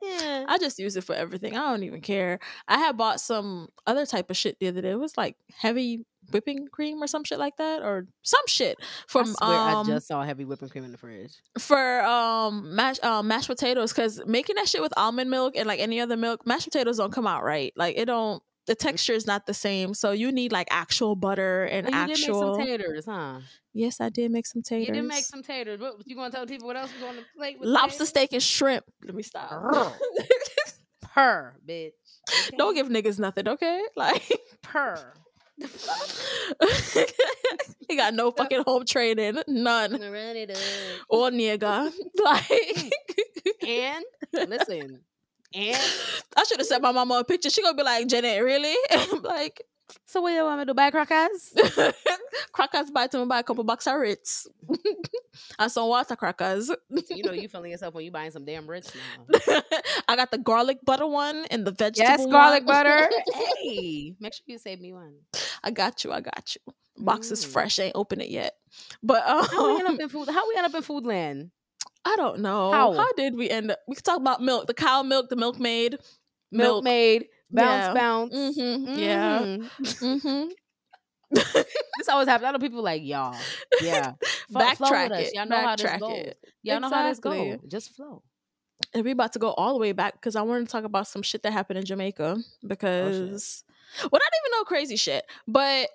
Yeah, I just use it for everything. I don't even care. I had bought some other type of shit the other day. It was like heavy whipping cream or some shit like that, or some shit from. I swear I just saw heavy whipping cream in the fridge for mashed potatoes, because making that shit with almond milk and like any other milk, mashed potatoes don't come out right. Like it don't. The texture is not the same, so you need like actual butter and actual. You did make some taters, huh? Yes, I did make some taters. You did make some taters. What you gonna tell people? What else was on the plate? With lobster steak and shrimp. Let me stop. Purr, bitch. Okay. Don't give niggas nothing, okay? Like purr. He got no fucking home training, none. Or nigga, like. And listen, and I should have sent my mama a picture. She gonna be like, Janet, really? And I'm like, so what do you want me to buy? Crackers? Crackers, buy to me, buy a couple bucks of Ritz and some water crackers. So you know you feeling yourself when you buying some damn Ritz now. I got the garlic butter one and the vegetable one. Garlic butter. Hey, make sure you save me one. I got you. Box is fresh. I ain't open it yet. But how we end up in food land? I don't know. How did we end up? We could talk about milk, the cow milk, the milkmaid. Milkmaid. Bounce. Mm-hmm. Mm-hmm. Yeah. Mm-hmm. This always happens. I know people like, y'all. Yeah. Backtrack it. Y'all know how this goes. Y'all know how this goes. Just flow. And we're about to go all the way back because I wanted to talk about some shit that happened in Jamaica because, well, not even no crazy shit, but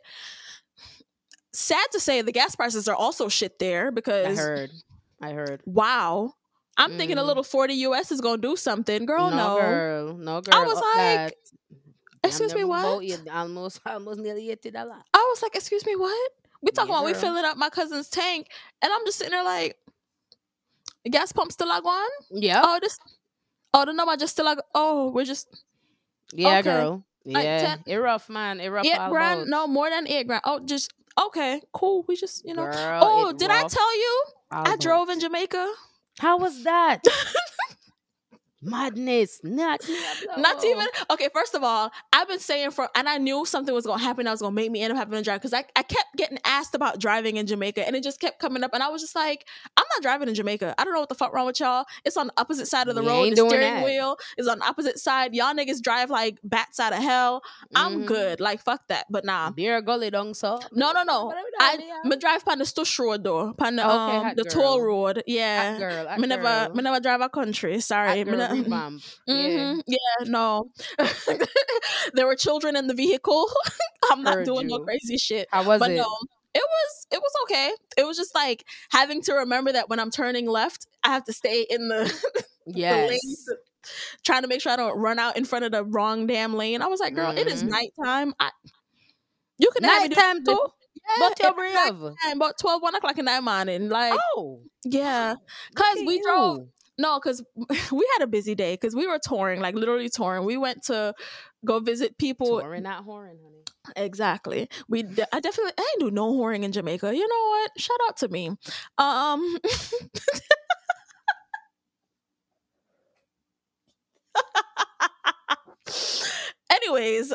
sad to say the gas prices are also shit there because I heard. Wow. I'm thinking a little 40 US is going to do something. Girl, no. No, girl. I was like, excuse me, what? Almost nearly $80. I was like, excuse me, what? We talking about we filling up my cousin's tank, and I'm just sitting there like, the gas pump still like one? Yeah. Oh, the number just still like, oh, we're just. Yeah, okay. Girl. Yeah. Like 10, it rough, man. It rough. $8,000. No, more than $8,000. Oh, just, okay, cool. We just, you know. Girl, oh, did rough. I tell you? I drove in Jamaica. How was that? Madness. Not even. Okay, first of all, I've been saying and I knew something was going to happen. I was going to make me end up having to drive because I kept getting asked about driving in Jamaica and it just kept coming up. And I was just like, I'm not driving in Jamaica. I don't know what the fuck wrong with y'all. It's on the opposite side of the road. The steering wheel is on the opposite side. Y'all niggas drive like bats out of hell. I'm good. Like, fuck that. But nah. No. I drive on the Stush Road though. On the toll road. Yeah. Girl, I never drive our country. Sorry. Mm-hmm. Yeah, no. There were children in the vehicle. I'm not doing no crazy shit. How was it? No, it was okay. It was just like having to remember that when I'm turning left, I have to stay in the the lane, trying to make sure I don't run out in front of the wrong damn lane. I was like, girl, it is nighttime. You can have me do too. Yeah, about 12, 1 o'clock in that morning. Like, oh. Yeah. Because we drove. No, because we had a busy day because we were touring, like literally touring. We went to go visit people. Touring, not whoring, honey. Exactly. I ain't do no whoring in Jamaica. You know what? Shout out to me. Anyways.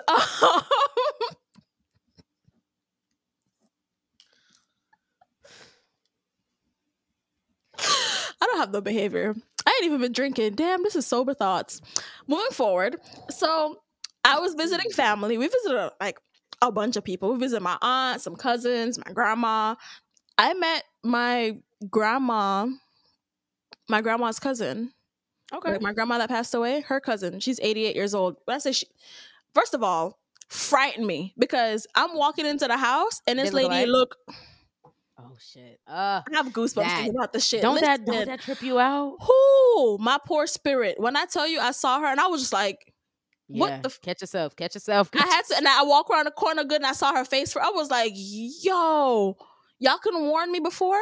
I don't have no behavior. I ain't even been drinking. Damn, this is sober thoughts. Moving forward. So I was visiting family. We visited like a bunch of people. We visited my aunt, some cousins, my grandma. I met my grandma's cousin. Okay. Like my grandma that passed away, her cousin. She's 88 years old. But I say she, first of all, frightened me because I'm walking into the house and this lady look. Oh shit! I have goosebumps thinking about the shit. Don't that trip you out? Whoo, my poor spirit. When I tell you, I saw her and I was just like, Yeah. What the catch yourself. I had to, and I walked around the corner good, and I saw her face. I was like, yo, y'all couldn't warn me before?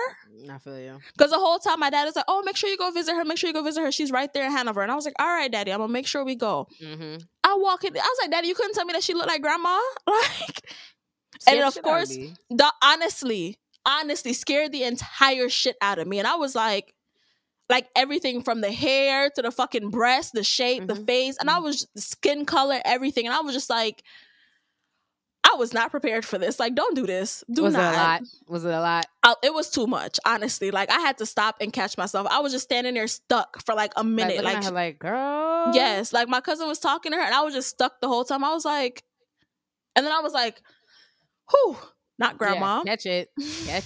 I feel you. Because the whole time my dad is like, oh, make sure you go visit her. Make sure you go visit her. She's right there in Hanover. And I was like, all right, daddy, I'm going to make sure we go. Mm-hmm. I walk in. I was like, daddy, you couldn't tell me that she looked like grandma? Like, scared, and of course, honestly scared the entire shit out of me. And I was like everything from the hair to the fucking breast, the shape, mm-hmm. the face. And I was skin color, everything. And I was just like, I was not prepared for this. Like, don't do this. Was it a lot? It was too much, honestly. Like, I had to stop and catch myself. I was just standing there stuck for like a minute. Like, her, like, girl. Yes. Like, my cousin was talking to her, and I was just stuck the whole time. I was like, and then I was like, whew, not grandma. Yeah, catch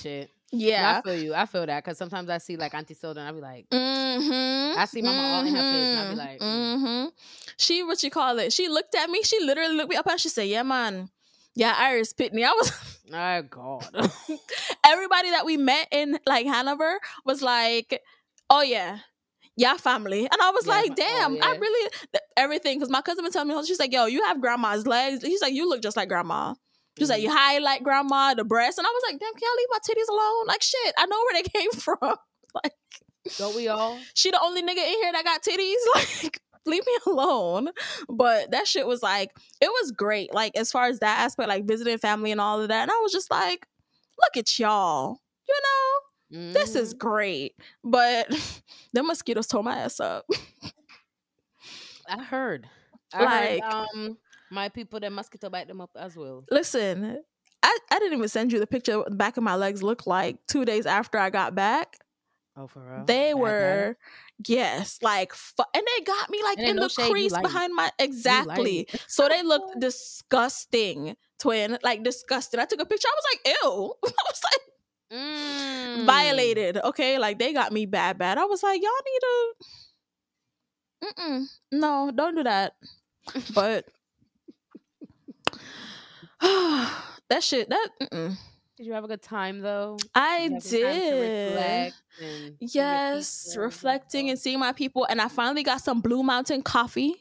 it. Yeah. No, I feel you. I feel that. Because sometimes I see like Auntie Silda, and I be like, mm-hmm, I see mama mm-hmm, all in her face, and I be like, mm-hmm. She, what you call it? She looked at me. She literally looked me up, and she said, yeah, man. Yeah, Iris Pitney. I was... Oh, God. Everybody that we met in, like, Hanover was like, oh, yeah. Yeah, family. And I was like, damn, oh, yeah. I really... Everything. Because my cousin was telling me, she's like, yo, you have grandma's legs. She's like, you look just like grandma. She's mm-hmm. like, you highlight grandma, the breasts. And I was like, damn, can y'all leave my titties alone? Like, shit, I know where they came from. Like... Don't we all? She the only nigga in here that got titties? Like... Leave me alone. But that shit was like, it was great. Like, as far as that aspect, like visiting family and all of that. And I was just like, look at y'all. You know, mm-hmm. this is great. But the mosquitoes tore my ass up. I heard, my people, that mosquito bite them up as well. Listen, I didn't even send you the picture of what the back of my legs looked like 2 days after I got back. Oh, for real? They were, yes, like, and they got me like in the crease behind my, exactly. So they looked disgusting, twin, like disgusting. I took a picture. I was like, ew. I was like, violated. Okay, like they got me bad. I was like, y'all need to, no, don't do that. But that shit, that, Did you have a good time though? I did. Yes, reflecting and seeing my people, and I finally got some Blue Mountain coffee.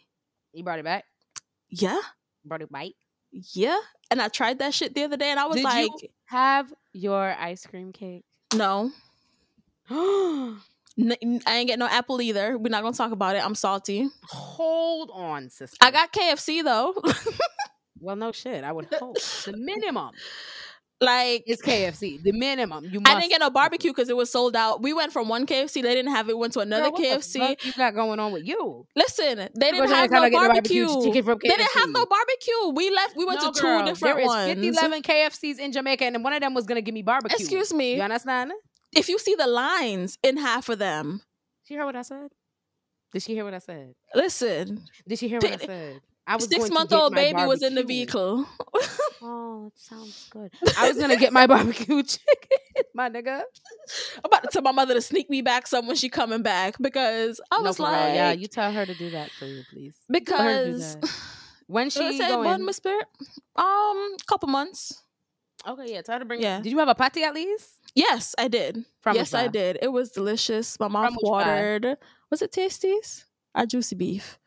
You brought it back? Yeah. Brought it back? Yeah. And I tried that shit the other day, and I was like, "Did you have your ice cream cake?" No. I ain't get no apple either. We're not gonna talk about it. I'm salty. Hold on, sister. I got KFC though. Well, no shit. I would hope the minimum. Like, it's KFC, the minimum. I didn't get no barbecue because it was sold out. We went from one KFC, they didn't have it. Went to another KFC. What the fuck you got going on with you? Listen, they didn't have no barbecue. They didn't have no barbecue. We left. We went to two different ones. There is 11 KFCs in Jamaica, and one of them was gonna give me barbecue. Excuse me. You understand? If you see the lines in half of them, she heard what I said. Did she hear what I said? Listen. Did she hear what I said? I was 6-month-old baby barbecue. Was in the vehicle. Oh, it sounds good. I was gonna get my barbecue chicken, my nigga. I'm about to tell my mother to sneak me back some when she coming back, because I was like, yeah, you tell her to do that for you, please. Because when she going, Miss Spirit, couple months. Okay, yeah, tell her to bring. Yeah, did you have a patty at least? Yes, I did. I did. It was delicious. My mom watered. Was it Tasties? Our juicy beef.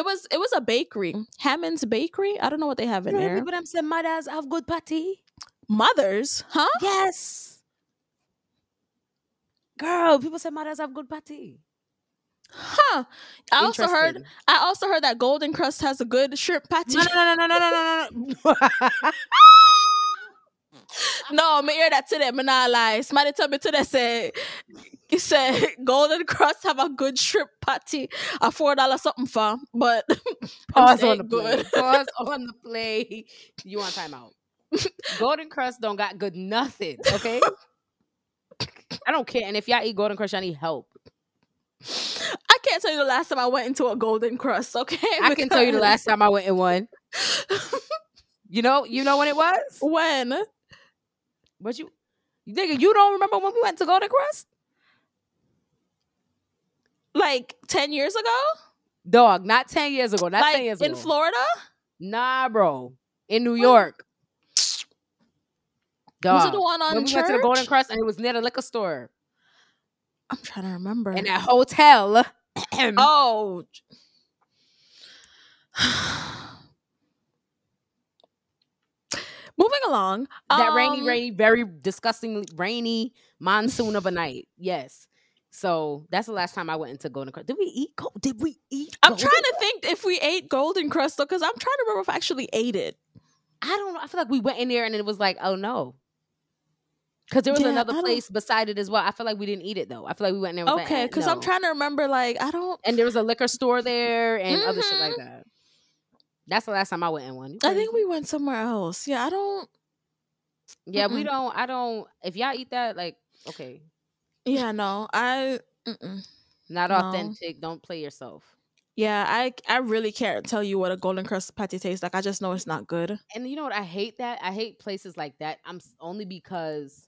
It was a bakery, Hammond's Bakery. I don't know what they have in there. People them say mothers have good patty. Mothers, huh? Yes. Girl, people say mothers have good patty. Huh? I also heard that Golden Crust has a good shrimp patty. No. No, me hear that today. Me not lie. Somebody tell me today say. He said, Golden Crust have a good shrimp patty. A $4 something for, but pause on the good. Pause on the play. You want time out. Golden Crust don't got good nothing, okay? I don't care. And if y'all eat Golden Crust, y'all need help. I can't tell you the last time I went into a Golden Crust, okay? I can tell you the last time I went in one. You know when it was? When? But nigga, you don't remember when we went to Golden Crust? Like 10 years ago? Dog, not 10 years ago. Not like 10 years ago. In Florida? Nah, bro. In New York. Dog. Was it the one on when we went to the Golden Crust, and it was near the liquor store? I'm trying to remember. In that hotel. Oh. Moving along. That rainy, very disgustingly rainy monsoon of a night. Yes. So that's the last time I went into Golden Crust. Did we eat? I'm trying to think if we ate Golden Crust, though, because I'm trying to remember if I actually ate it. I don't know. I feel like we went in there and it was like, oh, no. Because there was another place beside it as well. I feel like we didn't eat it, though. I feel like we went in there and okay, because I'm trying to remember, like, I don't... And there was a liquor store there and other shit like that. That's the last time I went in one. I think we went somewhere else. Yeah, I don't... Yeah, we don't... I don't... If y'all eat that, like, okay. Yeah, no. Not authentic. Don't play yourself. Yeah, I really can't tell you what a Golden Crust patty tastes like. I just know it's not good. And you know what? I hate that. I hate places like that. I'm only because...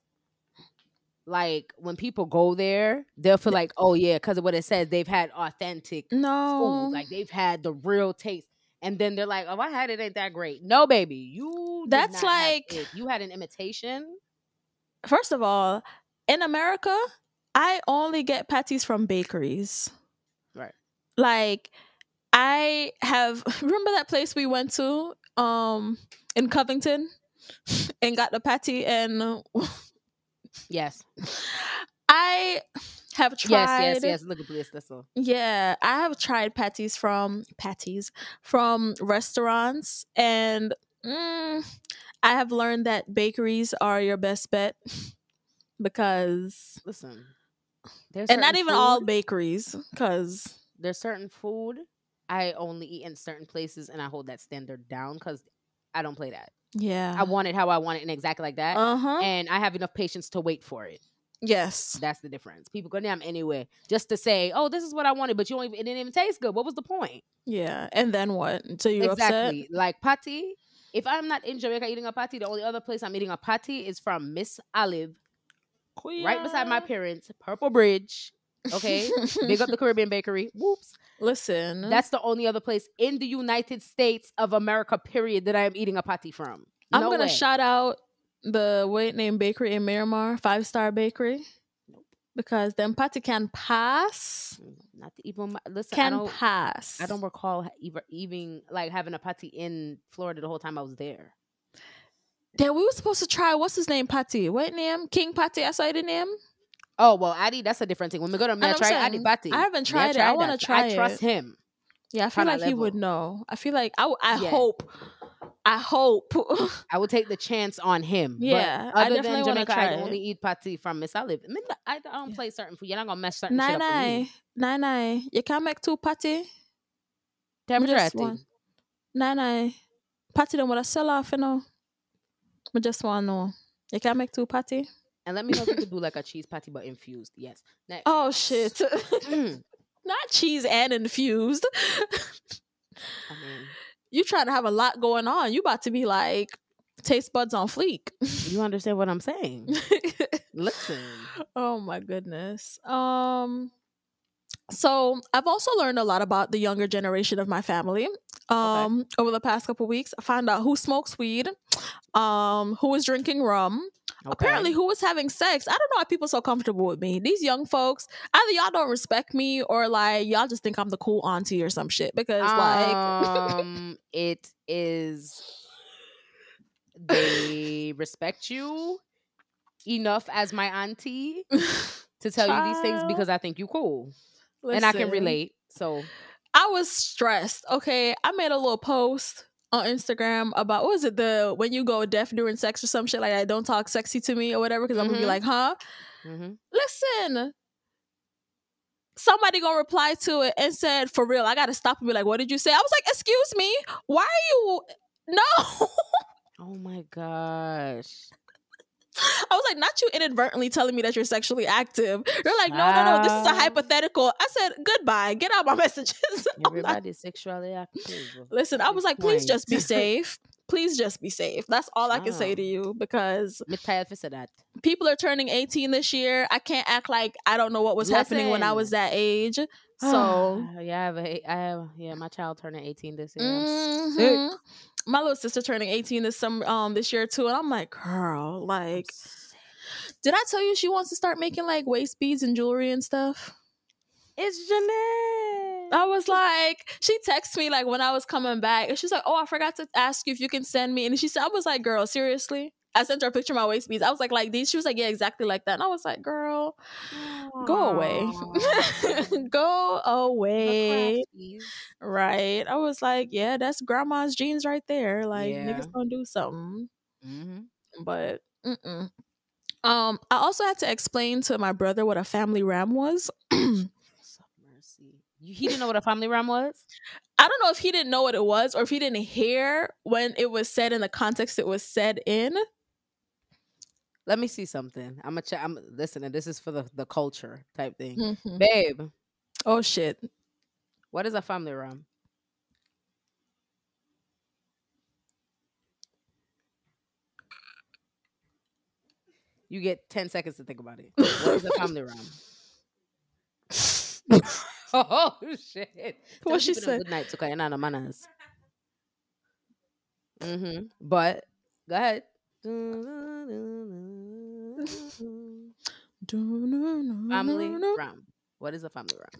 Like, when people go there, they'll feel like, oh, yeah, because of what it says, they've had authentic food. Like, they've had the real taste. And then they're like, oh, I had it. Ain't that great. No, baby. You did That's not like... Have it. You had an imitation. First of all, in America, I only get patties from bakeries. Right. Like, I have... Remember that place we went to in Covington and got the patty and... Yes, I have tried. Yes. Look at this. That's all. Yeah, I have tried patties from restaurants, and I have learned that bakeries are your best bet because listen, and not even all bakeries, because there's certain food I only eat in certain places, and I hold that standard down because I don't play that. Yeah, I want it how I want it and exactly like that. And I have enough patience to wait for it. Yes, that's the difference. People go down anywhere just to say, "Oh, this is what I wanted," but you don't even, it didn't even taste good. What was the point? Yeah, and then what? So you exactly upset? Like patty. If I'm not in Jamaica eating a patty, the only other place I'm eating a patty is from Miss Olive, right beside my parents, Purple Bridge. Okay, big up the Caribbean Bakery. Whoops. Listen, that's the only other place in the United States of America, period, that I am eating a patty from. I'm gonna shout out the named bakery in Miramar, Five Star Bakery, because them patty can pass. Not even listen. Can pass. I don't recall even like having a patty in Florida the whole time I was there. Then we were supposed to try what's his name patty? What name? King Patty. I saw the name. Oh, well, Adi, that's a different thing. When we go to me, I haven't tried it. I want to try it. I trust him. Yeah, I feel like he would know. I feel like, I hope. I will take the chance on him. Yeah. But other than Jamaica, I only eat patty from Miss Olive. I don't play certain food. You're not going to mess certain shit up for me. Nine. You can't make two patty? Damn right. Nine. Patty don't want to sell off, you know. I just want to know. You can't make two patty? And let me know if you could do like a cheese patty but infused. Yes. Next. Oh shit! Not cheese and infused. I mean, you trying to have a lot going on. You about to be like taste buds on fleek. You understand what I'm saying? Listen. Oh my goodness. So I've also learned a lot about the younger generation of my family. Over the past couple of weeks, I found out who smokes weed, who is drinking rum. Okay. Apparently, who was having sex? I don't know why people are so comfortable with me. These young folks, either y'all don't respect me or like y'all just think I'm the cool auntie or some shit. Because like, it is they respect you enough as my auntie to tell you these things because I think you cool. Listen, and I can relate. So I was stressed. Okay, I made a little post on Instagram about what was it, the when you go deaf during sex or some shit like that, don't talk sexy to me or whatever, because I'm gonna be like, huh? Listen, somebody gonna reply to it and said, for real, I gotta stop and be like, what did you say? I was like, excuse me, why are you no? Oh my gosh. I was like, not you inadvertently telling me that you're sexually active. You're like, no, this is a hypothetical. I said, goodbye. Get out my messages. Everybody's sexually active. Listen, I was like, please just be safe. Please just be safe. That's all I can say to you because people are turning 18 this year. I can't act like I don't know what was happening when I was that age. So yeah, I have my child turning 18 this year. Sick. My little sister turning 18 this year too, and I'm like, girl, like, did I tell you she wants to start making like waist beads and jewelry and stuff? It's Janae. I was like, she texted me like when I was coming back, and she's like, oh, I forgot to ask you if you can send me. And she said, I was like, girl, seriously? I sent her a picture of my waist beads. I was like these. She was like, yeah, exactly like that. And I was like, girl, go away. Go away. Right. I was like, yeah, that's grandma's jeans right there. Like, yeah. Niggas gonna do something. Mm-hmm. But I also had to explain to my brother what a family ram was. He didn't know what a family ram was? I don't know if he didn't know what it was or if he didn't hear when it was said in the context it was said in. Let me see something. I'm a I'm listening. This is for the culture type thing. Mm-hmm. Babe. Oh, shit. What is a family ram? You get 10 seconds to think about it. What is a family ram? Oh shit! What she said. Good night to Kayanana manners. Mm-hmm. But go ahead. Family ram. What is a family ram?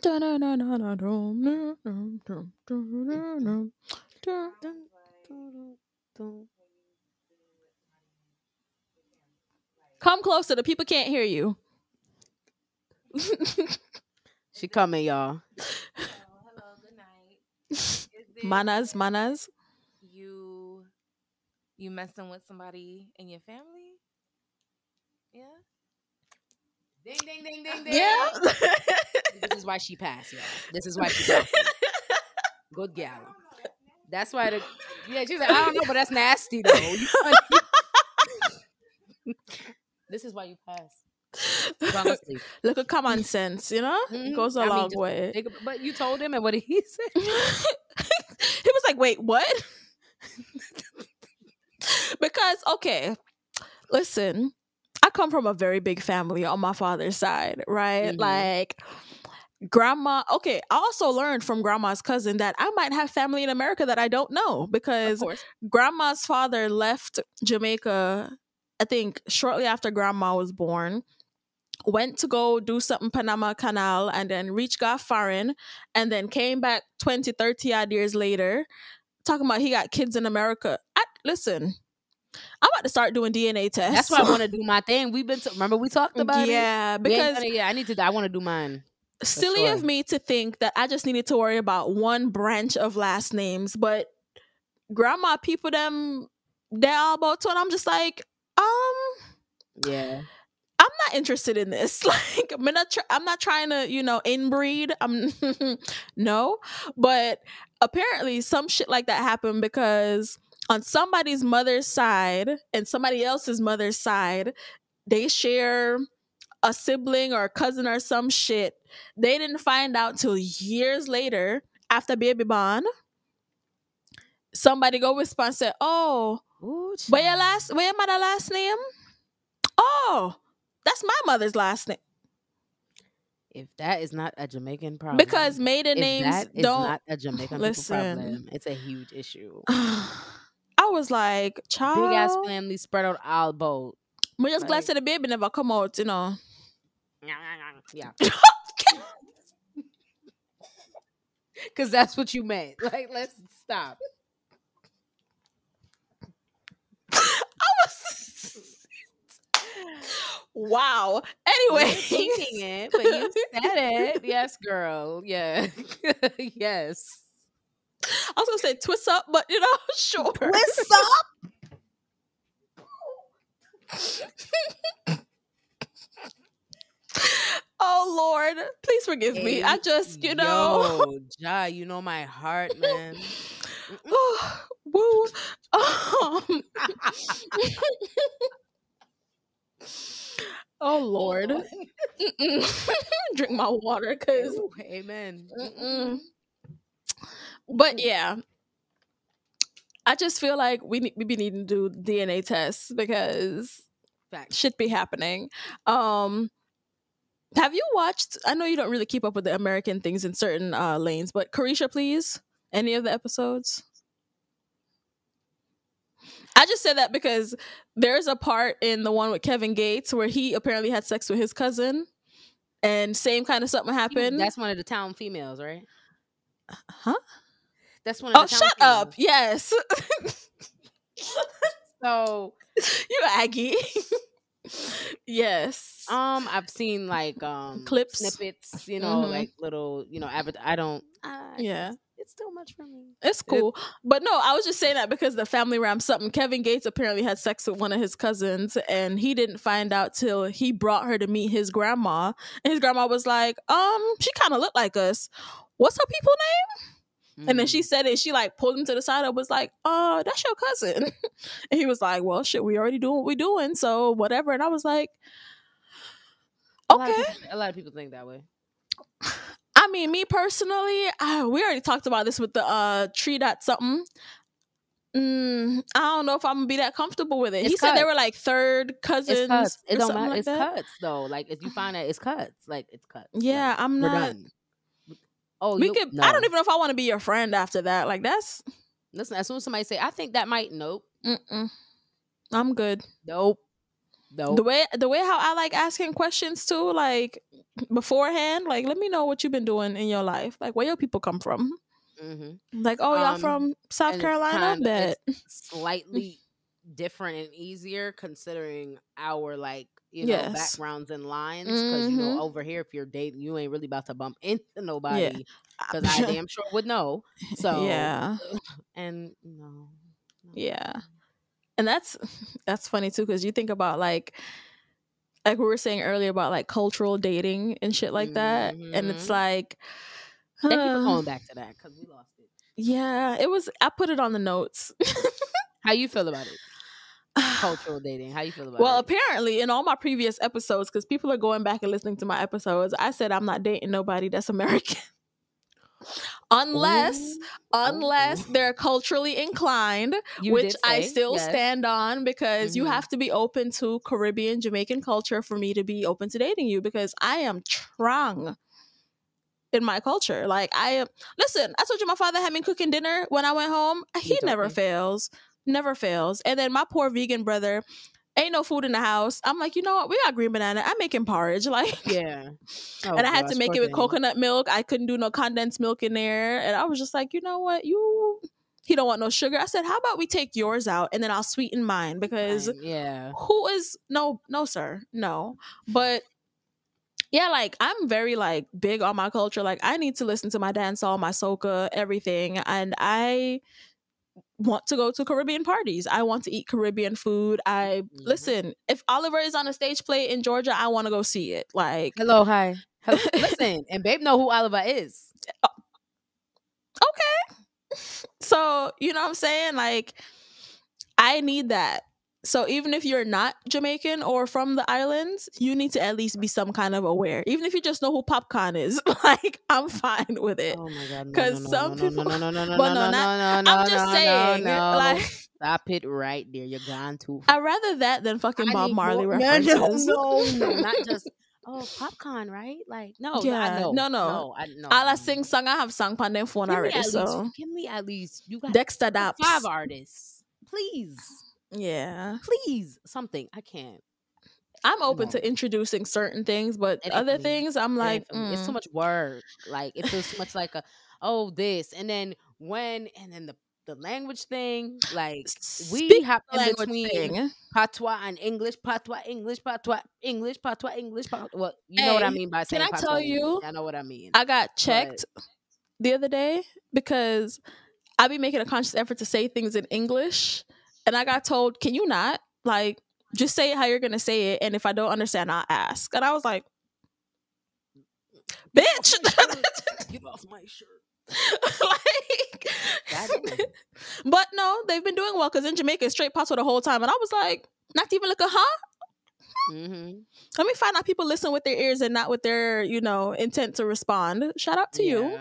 Come closer. The people can't hear you. She coming, y'all. Hello, good night. Manas. You messing with somebody in your family? Yeah. Ding. Yeah. This is why she passed, y'all. This is why she passed. Good gal. That's why yeah, she's like, I don't know, but that's nasty though. This is why you passed. Honestly. Look at common sense, you know? Mm-hmm. It goes a long way. But you told him, and what did he say? He was like, wait, what? Because, okay, listen, I come from a very big family on my father's side, right? Mm-hmm. Like, grandma, okay, I also learned from grandma's cousin that I might have family in America that I don't know, because grandma's father left Jamaica, I think, shortly after grandma was born. Went to go do something Panama Canal, and then reached got foreign, and then came back 20, 30 odd years later, talking about he got kids in America. Listen, I'm about to start doing DNA tests. That's why I want to do my thing. We've been remember we talked about it? Yeah, because I need to. I want to do mine. Silly of me to think that I just needed to worry about one branch of last names, but grandma people them they're all about to, and I'm just like, yeah. I'm not interested in this. Like, I'm not trying to, you know, inbreed. No, but apparently some shit like that happened because on somebody's mother's side and somebody else's mother's side, they share a sibling or a cousin or some shit. They didn't find out till years later after baby born. Somebody go respond and say, "Oh, where your mother last name? Oh." That's my mother's last name. If that is not a Jamaican problem. Because maiden names don't. If that is not a Jamaican problem, it's a huge issue. I was like, child. Big ass family spread out all boat. We're just glad to the baby never come out, you know. Yeah. Because that's what you meant. Like, let's stop. Wow. Anyway, thinking it, but you said it. Yes, girl. Yeah. Yes. I was gonna say twist up, but you know, sure. Twist up. Oh Lord, please forgive me. I just, you know, Ja, you know my heart, man. Woo. Oh Lord. Drink my water, cause amen. But yeah, I just feel like we be needing to do DNA tests because that shit be happening. Have you watched? I know you don't really keep up with the American things in certain lanes, but Carisha, please, any of the episodes? I just said that because there's a part in the one with Kevin Gates where he apparently had sex with his cousin and same kind of something happened. That's one of the town females, right? huh? That's one of the shut up. Ones. Yes. So you Aggie. Yes. I've seen like clips, snippets, you know, mm-hmm. like little, you know, I don't yeah. It's too much for me. It's cool. But no, I was just saying that because the family rhymes something. Kevin Gates apparently had sex with one of his cousins and he didn't find out till he brought her to meet his grandma. And his grandma was like, she kind of looked like us. What's her people name? And then she said it. She like pulled him to the side and was like, "Oh, that's your cousin." And he was like, "Well, shit, we already doing what we doing, so whatever." And I was like, "Okay." A lot of people think that way. I mean, me personally, we already talked about this with the tree dot something. I don't know if I'm gonna be that comfortable with it. He said they were like third cousins. It's cuts. It don't matter. Like it's that. Cuts though. Like if you find that it's cuts, like it's cuts. Yeah, like, I'm not. Oh, we could. No. I don't even know if I want to be your friend after that. Like that's. Listen, as soon as somebody say, "I think that might," nope. Mm-mm. I'm good. Nope. The way how I like asking questions too, like beforehand, like let me know what you've been doing in your life, like where your people come from. Mm-hmm. Like, oh, y'all from South Carolina? But slightly different and easier considering our like. You know, yes. backgrounds and lines because you know over here if you're dating you ain't really about to bump into nobody because yeah. I damn sure would know. So yeah, and you know, yeah, and that's funny too because you think about like we were saying earlier about like cultural dating and shit like that, and it's like they keep going back to that because we lost it. Yeah, it was. I put it on the notes. How you feel about it? Cultural dating, how you feel about it? Well, apparently in all my previous episodes, because people are going back and listening to my episodes, I said I'm not dating nobody that's American unless they're culturally inclined, which I still stand on because you have to be open to Caribbean, Jamaican culture for me to be open to dating you because I am strong in my culture. Like I am. Listen, I told you my father had me cooking dinner when I went home. He never fails. And then my poor vegan brother, ain't no food in the house. I'm like, you know what, we got green banana, I'm making porridge, like yeah. Oh, and I had to make it with coconut milk. I couldn't do no condensed milk in there. And I was just like, you know what, he don't want no sugar. I said, how about we take yours out and then I'll sweeten mine because yeah, who is no sir, no. But yeah, like I'm very like big on my culture. Like I need to listen to my dancehall, my soca, everything. And I want to go to Caribbean parties. I want to eat Caribbean food. I listen, if Oliver is on a stage play in Georgia, I want to go see it. Like hello, hi. Hello. Listen, and babe know who Oliver is. Okay. So, you know what I'm saying? Like I need that. So even if you're not Jamaican or from the islands, you need to at least be some kind of aware. Even if you just know who popcorn is, like I'm fine with it. Oh my god! Because some people, but no, not. I'm just saying, like stop it right there. You're gone too far. I'd rather that than fucking Bob Marley references. No, not just. Oh, popcorn, right? Like no, yeah, no. I sing song. I have sung on them phone already. So give me at least you got Dexter Daps. 5 artists, please. Yeah, please, something. I can't. I'm open to introducing certain things, but other things I'm like, it's too much work. Like it feels too much like a this and then when and then the language thing. Like we hop in between patois and English, patois English, patois English, patois English. Well, you know what I mean by saying. Can I tell you? I know what I mean. I got checked the other day because I be making a conscious effort to say things in English. And I got told, can you not? Like, just say it how you're going to say it. And if I don't understand, I'll ask. And I was like, bitch. Get off my shirt. Like, but no, they've been doing well. Because in Jamaica, it's straight patois the whole time. And I was like, not even looking, huh? Let me find out people listen with their ears and not with their, you know, intent to respond. Shout out to you.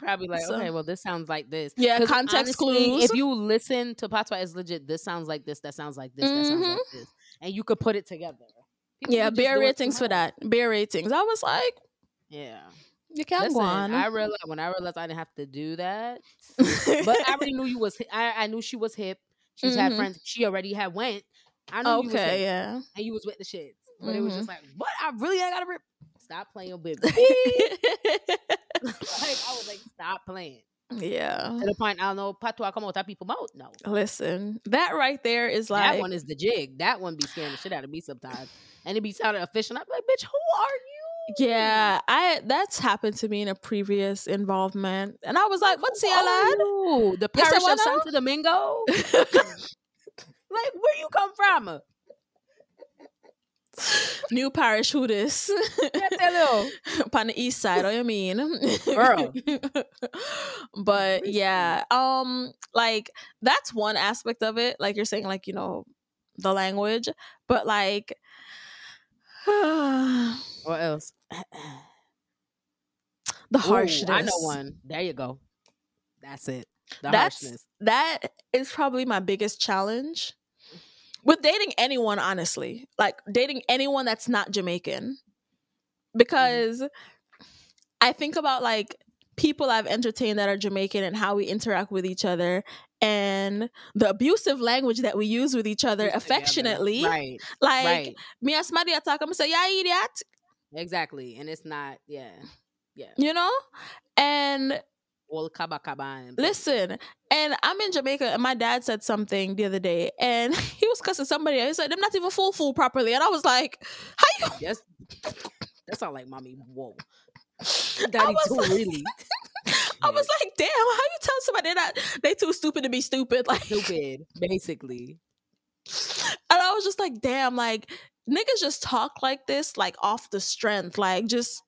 Probably like, so, okay, well, this sounds like this. Yeah, context honestly, clues. If you listen to patois, it's legit. This sounds like this. That sounds like this. That sounds like this. And you could put it together. People bear ratings for that. Bear ratings. I was like, yeah. You can't listen, go on. I realized I didn't have to do that. But I already knew you was. I knew she was hip. She's had friends. She already had went. I know you was with, and you was with the shits, but it was just like, what? I really ain't gotta stop playing your business. Like I was like, stop playing. Yeah. To the point I don't know patois come out of people's mouth now. Listen, that right there is like, that one is the jig. That one be scaring the shit out of me sometimes. And it be sounding official. I'm like, bitch, who are you? Yeah, that's happened to me in a previous involvement, and I was like, "What's your lad? The parish of Santo Domingo? Like, where you come from? New parish? Who this? On the east side? What you mean, girl?" But yeah, like that's one aspect of it. Like you're saying, like you know, the language, but like. What else? The harshness. Ooh, I know one. There you go. That's it. Harshness. That is probably my biggest challenge with dating anyone, honestly. Like dating anyone that's not Jamaican. Because I think about like people I've entertained that are Jamaican and how we interact with each other and the abusive language that we use with each other affectionately. Right. Like me as somebody I talk, I'm gonna say, yeah, idiot. Exactly. And it's not, yeah. You know? And listen, and I'm in Jamaica and my dad said something the other day and he was cussing somebody and he said, I'm not even full properly. And I was like, how you that sounds like mommy, whoa. Daddy too, like, really. I was like, damn, how you tell somebody that they too stupid to be stupid? Like stupid, basically. And I was just like, damn, like niggas just talk like this, like off the strength. Like just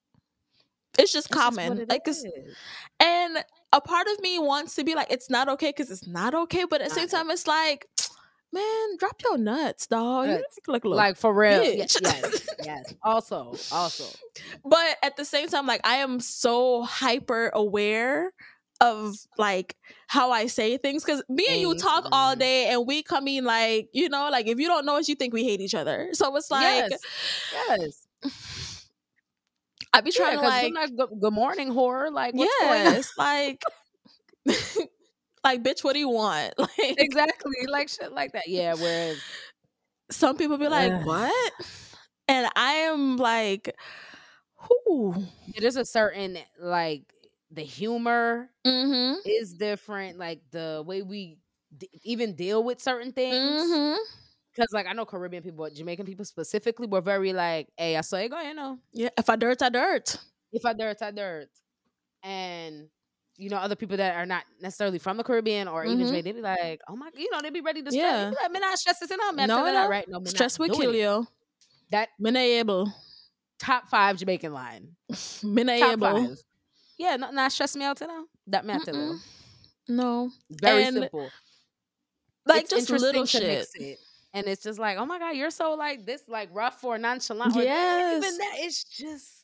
it's just common. Just like it's, and a part of me wants to be like, it's not okay because it's not okay, but at the same time it's like, man, drop your nuts, dog. Like for real. Yes. Also. But at the same time, like I am so hyper aware of like how I say things. Cause me and you talk all day and we come in like, you know, like if you don't know us, you think we hate each other. So it's like Yes. I be trying to like, good morning, whore. Like what's going on? Like like, bitch, what do you want? Like, exactly. Like, shit like that. Yeah, whereas some people be like, what? And I am like, whoo. There's a certain, like, the humor is different. Like, the way we even deal with certain things. Because, like, I know Caribbean people, Jamaican people specifically, were very like, hey, I saw you go, you know. Yeah, if I dirt, I dirt. If I dirt, I dirt. And... you know, other people that are not necessarily from the Caribbean or even Jamaica, they be like, oh my, you know, they be ready to stress. Yeah. Be like, man, I stress this and I'm not right. No, stress will kill you. That men able. Top 5 Jamaican line. Men able. Yeah, not stress me out to now. That matter. No. Very simple. Like it's just little shit. And it's just like, oh my God, you're so like this, like rough or nonchalant. Yes. Or even that, it's just.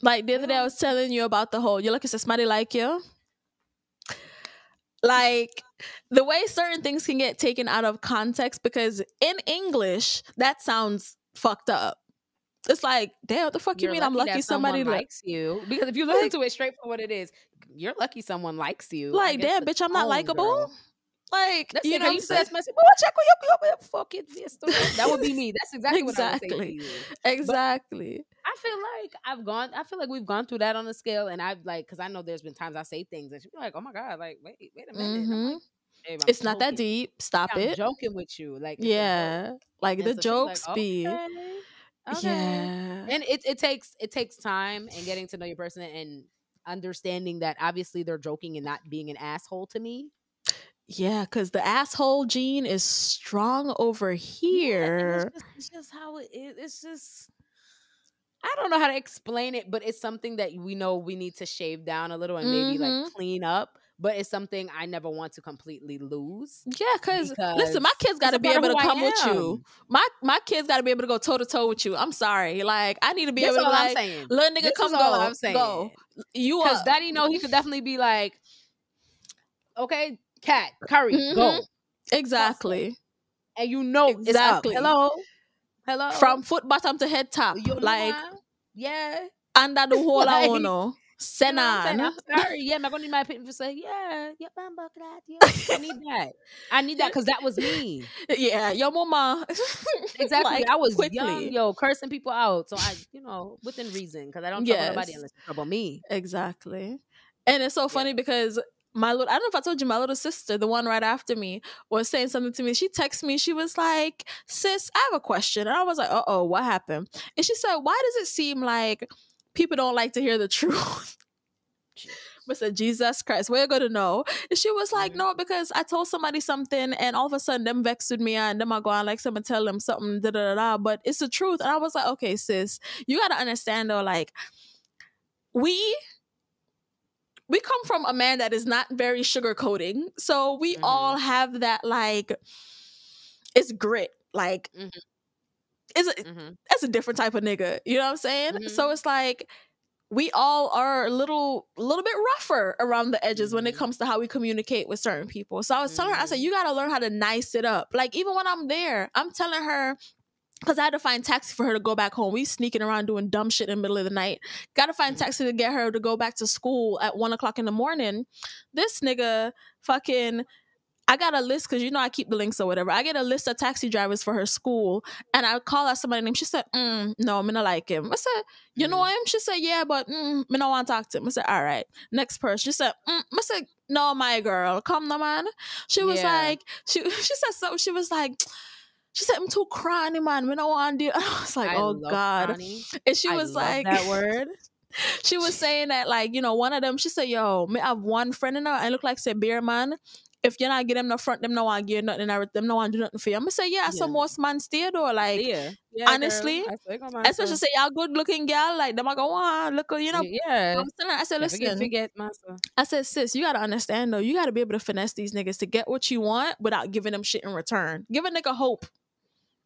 Like the other day I was telling you about the whole, you look at somebody like you. Like the way certain things can get taken out of context because in English, that sounds fucked up. It's like, damn, what the fuck you mean I'm lucky somebody likes you? Because if you listen to it straight for what it is, you're lucky someone likes you. Like, damn, bitch, I'm not likable. Like, that's you know, you said fucking that would be me. That's exactly what I would say. Exactly. But I feel like we've gone through that on a scale, and I've like, because I know there's been times I say things and she'd be like, "Oh my God, like wait a minute." And I'm like, hey, it's not that deep. Stop it. I'm joking with you, like like the jokes be. Okay. Yeah, and it takes time and getting to know your person and understanding that obviously they're joking and not being an asshole to me. Yeah, because the asshole gene is strong over here. Yeah, it's just how it is. It's just, I don't know how to explain it, but it's something that we know we need to shave down a little and maybe like clean up. But it's something I never want to completely lose. Yeah, because listen, my kids got to be able to come with you. My kids got to be able to go toe-to-toe with you. I'm sorry. Like, I need to be able to, like, little nigga, come go. Because daddy know he could definitely be like, okay, cat curry go exactly, and you know exactly it's up. Hello from foot bottom to head top, you know, like under the whole like, Senan. I'm sorry. Yeah, am I gonna need my opinion for saying yeah, mama, yeah, I need that. I need that because that was me. Yeah, your mama. Exactly. Like, I was quickly. Young, yo, cursing people out. So I, you know, within reason, because I don't trouble nobody unless you trouble me. Exactly. And it's so funny because my little, I don't know if I told you, my little sister, the one right after me, was saying something to me. She texted me. She was like, "Sis, I have a question." And I was like, "Uh-oh, what happened?" And she said, "Why does it seem like people don't like to hear the truth?" But said, "Jesus Christ, where you gonna know?" And she was like, "No, because I told somebody something, and all of a sudden them vexed with me, and them I go on like someone tell them something, da da da. But it's the truth." And I was like, "Okay, sis, you gotta understand though, like we come from a man that is not very sugarcoating, so we all have that like it's grit, like." That's a different type of nigga, you know what I'm saying? So it's like we all are a little bit rougher around the edges when it comes to how we communicate with certain people. So I was telling her, I said, you gotta learn how to nice it up. Like even when I'm there, I'm telling her, because I had to find taxi for her to go back home. We sneaking around doing dumb shit in the middle of the night. Gotta find taxi to get her to go back to school at 1 o'clock in the morning. This nigga fucking, I got a list because, you know, I keep the links or whatever. I get a list of taxi drivers for her school, and I call out somebody's name. She said, no, me not like him. I said, you know him? She said, yeah, but me not want to talk to him. I said, all right. Next person. She said, I said, no, my girl. Come on, man. She was like, she said something. She was like, she said, I'm too cranny, man. Me not want to do. I was like, oh, God. Cranny. And she was like, that word. She was saying that, like, you know, one of them, she said, yo, me have one friend in her. I look like, say, beer man. If you're not getting them the front, them no one give nothing. Them no one do nothing for you. I'm gonna say, yeah. So most man stay though, like honestly, girl, especially say y'all good looking girl, like them I go on look, you know. Yeah. I said, listen, forget, I said, sis, you gotta understand though, you gotta be able to finesse these niggas to get what you want without giving them shit in return. Give a nigga hope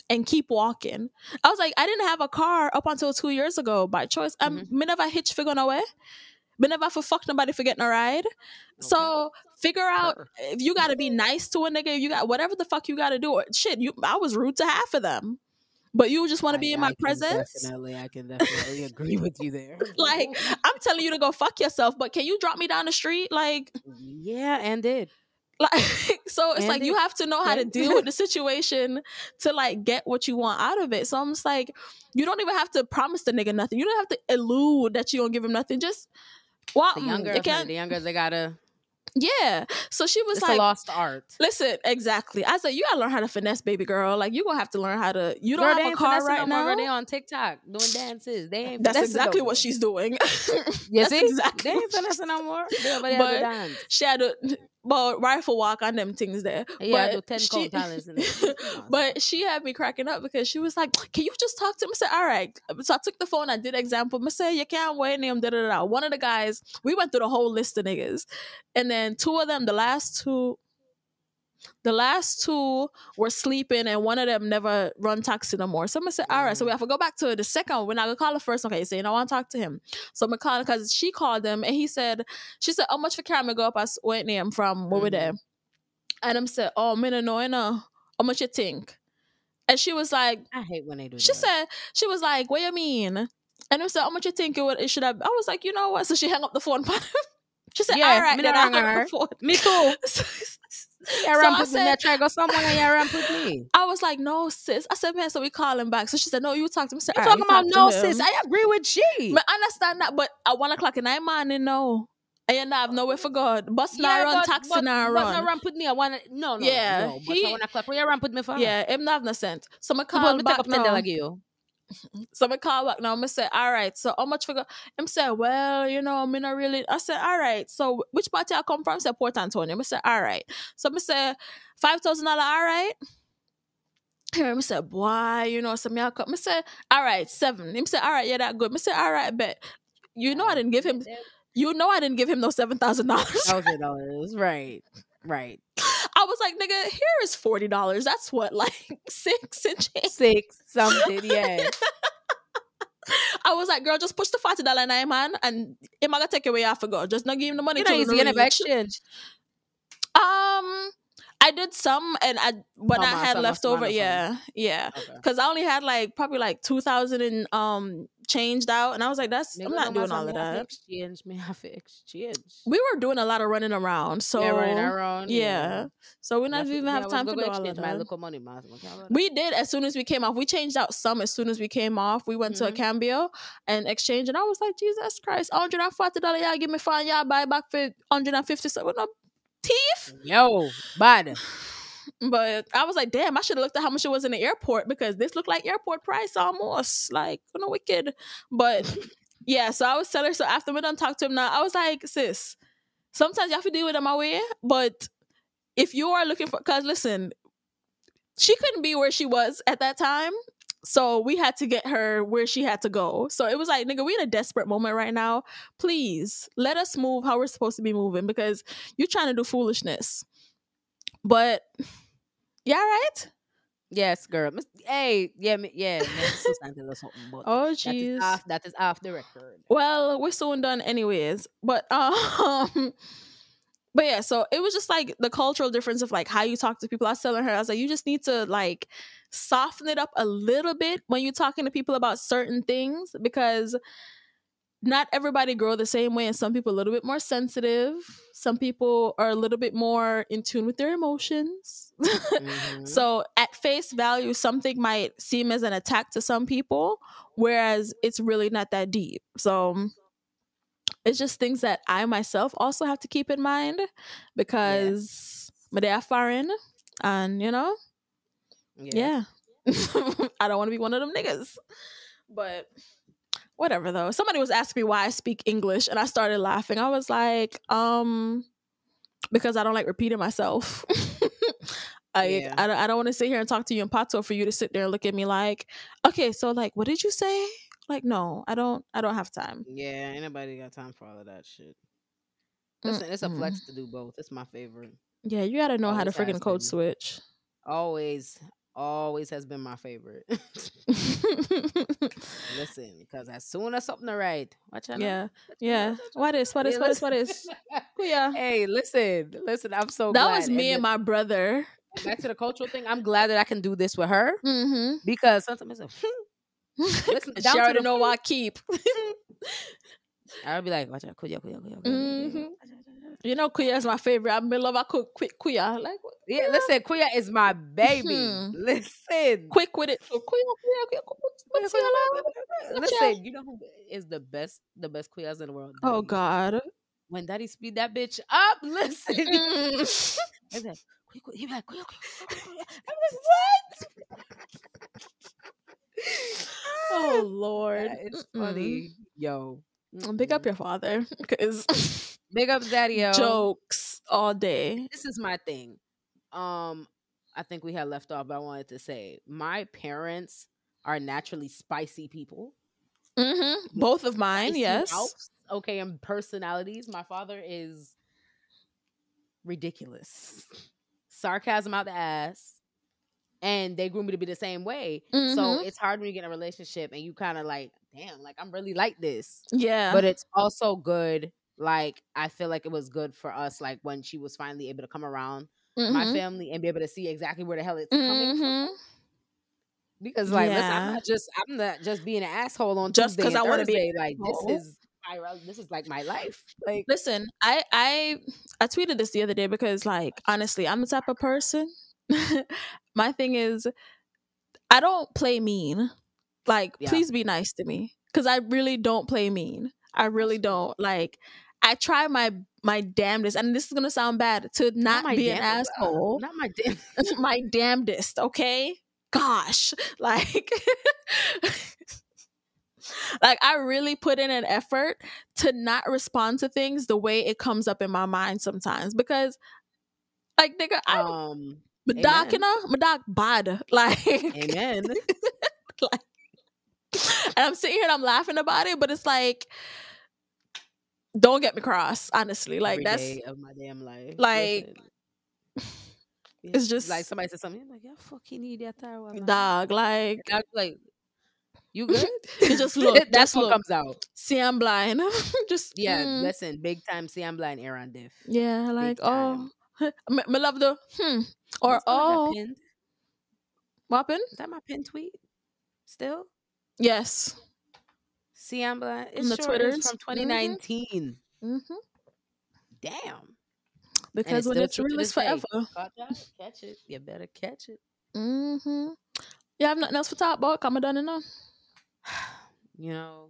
and keep walking. I was like, I didn't have a car up until 2 years ago by choice. Me never hitch figure no way. But never for fuck nobody for getting a ride. So figure out if you gotta be nice to a nigga, you got whatever the fuck you gotta do. Or, shit, I was rude to half of them. But you just want to be in my presence? Definitely, I can definitely agree with you there. Like, I'm telling you to go fuck yourself, but can you drop me down the street? Like, yeah, and did. Like, so it's and like you have to know how to deal with the situation to like get what you want out of it. So I'm just like, you don't even have to promise the nigga nothing. You don't have to elude that you don't give him nothing. Just the youngers, they gotta. Yeah. So she was like, a lost art. Listen, exactly. I said, you gotta learn how to finesse, baby girl. Like you gonna have to learn how to. You don't have a car right now. They on TikTok doing dances. They ain't. That's exactly what she's doing. Yes, exactly. They ain't finessing no more. But she had a rifle walk on them things there. Yeah, but 10 talents. But she had me cracking up because she was like, "Can you just talk to him?" I said, "All right." So I took the phone. I did example. I said, "You can't wait name da da da." One of the guys, we went through the whole list of niggas, and then two of them, the last two were sleeping, and one of them never run taxi no more. So I'm gonna say, all right, so we have to go back to the second one. We're not gonna call the first. Okay, so you know, I want to talk to him. So I'm gonna call him because she called him, and she said, how much for camera go up as wait name from where we there? And I'm said, oh, me no know, how much you think? And she was like, I hate when they do. She was like, what you mean? And I said, how much you think it should have? I was like, you know what? So she hung up the phone. She said, all right, then I hung up the phone. Me too. I was like, no, sis. I said, man, so we call him back. So she said, no, you talk to him. I said, all right, talking about no, sis. I agree with G. But I understand that. But at 1 o'clock in the morning, no. I ain't have nowhere for God. Bus not run, taxi not run. Bus not run put me. I wanna no. But I wanna clap. You run put me for. Yeah, him not have no sense. So I call back now. So I call back now. I said, all right. So how much for God? Him said, well, you know, me not really. I said, all right. So which party I come from? I said Port Antonio. I said, all right. So I said, $5,000. All right. Him said, why? You know, so me I come. I said, all right, 7. Him said, all right, yeah, that good. I said, all right, bet. You know, I didn't give him. You know, I didn't give him no $7,000. $1,000, right. I was like, nigga, here is $40. That's what, like 6 and change. 6 something, yeah. I was like, girl, just push the $40 now, man, and it might take away. I forgot. Just not give him the money. You know, he's gonna exchange. I did some, and I had leftover, yeah, because I only had probably 2,000 and changed out, and I was like, I'm not doing all of that. Exchange. We were doing a lot of running around, so yeah. So we not even have time to do all of that. We did as soon as we came off. We changed out some as soon as we came off. We went to a cambio and exchange, and I was like, Jesus Christ, $140, y'all give me $5, y'all buy back for $150. So no. Teeth, yo, bad. But I was like, damn, I should have looked at how much it was in the airport, because this looked like airport price almost, wicked. But yeah, so I was telling her. So after we done talked to him, now I was like, sis, sometimes you have to deal with it my way. But if you are looking for, because listen, she couldn't be where she was at that time, so we had to get her where she had to go. So it was like, nigga, we in a desperate moment right now. Please let us move how we're supposed to be moving, because you're trying to do foolishness. But yeah, right? Yes, girl. Hey, yeah. Oh, jeez. That is off the record. Well, we're soon done anyways. But yeah, so it was just the cultural difference of how you talk to people. I was telling her, I was like, you just need to soften it up a little bit when you're talking to people about certain things, because not everybody grow the same way, and some people a little bit more sensitive. Some people are a little bit more in tune with their emotions. Mm-hmm. So at face value, something might seem as an attack to some people, whereas it's really not that deep. So it's just things that I myself also have to keep in mind, because they are foreign, and I don't want to be one of them niggas. But whatever, though. Somebody was asking me why I speak English, and I started laughing. I was like, because I don't like repeating myself. I don't want to sit here and talk to you in Pato for you to sit there and look at me like, okay, so what did you say? No, I don't have time. Yeah, anybody got time for all of that shit. Listen, it's a flex to do both. It's my favorite. Yeah, you gotta know always how to freaking code switch. Always has been my favorite. Listen, because as soon as something right, watch out. Yeah. What is? Yeah. Hey, listen, I'm so glad. That was me and my brother. Back to the cultural thing, I'm glad that I can do this with her. Mm-hmm. Because sometimes it's listen, she already know why I keep. I'll be like, watch out, kuya. Kuya is my favorite. I'm in love. I cook quick kuya. Listen, kuya is my baby. Listen, quick with it. So kuya. Listen, you know who is the best kuyas in the world? Daddy. Oh God, when Daddy speed that bitch up, listen. He be like, kuya. I'm like, what? Oh Lord, it's funny. Yo, big up your father, because big up daddy-o. Jokes all day. This is my thing. I think we had left off, but I wanted to say my parents are naturally spicy people. Mm-hmm. Both of mine, spicy, yes. Mouths, okay, and personalities. My father is ridiculous, sarcasm out the ass. And they grew me to be the same way. Mm-hmm. So it's hard when you get in a relationship and you kind of damn, I'm really like this. Yeah. But it's also good. I feel like it was good for us, when she was finally able to come around my family and be able to see exactly where the hell it's coming from. Because, listen, I'm not just being an asshole on just Tuesday and Thursday. This is my life. Listen, I tweeted this the other day because, honestly, I'm the type of person. My thing is, I don't play mean. Please be nice to me, because I really don't play mean. I really don't. I try my damnedest, and this is gonna sound bad, to not be an asshole. Not my damnedest. My damnedest. Okay. Gosh. I really put in an effort to not respond to things the way it comes up in my mind sometimes, because, nigga, I. Madak bad. Amen. And I'm sitting here and I'm laughing about it, but it's don't get me cross, honestly. Every day of my damn life. It's just somebody said something, you're fucking idiot. Dog, you good? You just look. That's what comes out. See, I'm blind. Listen, big time. See, I'm blind, Aaron Diff. Yeah, my love the or oh. What happened? Is that my pin tweet? Still? Yes. See, I'm blind. It's the Twitter from 2019. Mm-hmm. Damn. Because when it's real, it's forever. Catch it. You better catch it. Mm-hmm. You have nothing else for top buck? I'm done enough. You know,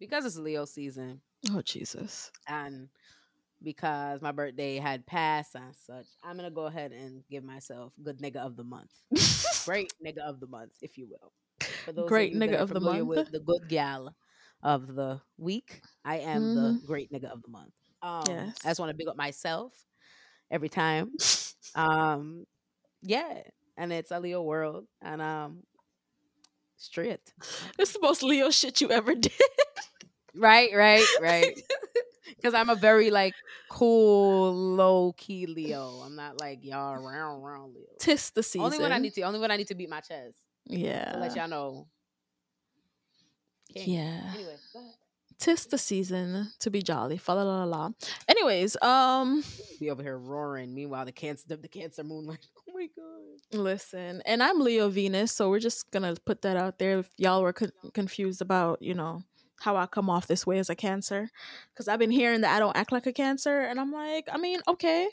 because it's Leo season. Oh, Jesus. And because my birthday had passed and such, I'm going to go ahead and give myself good nigga of the month. Great nigga of the month, if you will. For those great nigga of the month. With the good gal of the week, I am the great nigga of the month. Yes. I just want to big up myself every time. Yeah. And it's a Leo world. And straight. It's the most Leo shit you ever did. Right. Because I'm a very like cool, low key Leo. I'm not like y'all round Leo. Tis the season. Only when I need to beat my chest. Yeah. To let y'all know. Okay. Yeah. Anyway, go ahead. Tis the season to be jolly. Fa la la la. Anyways, be over here roaring. Meanwhile, the cancer moon like, oh my god. Listen, and I'm Leo Venus, so we're just gonna put that out there. If y'all were confused about, you know, how I come off this way as a Cancer, because I've been hearing that I don't act like a Cancer, and I'm like, I mean, okay,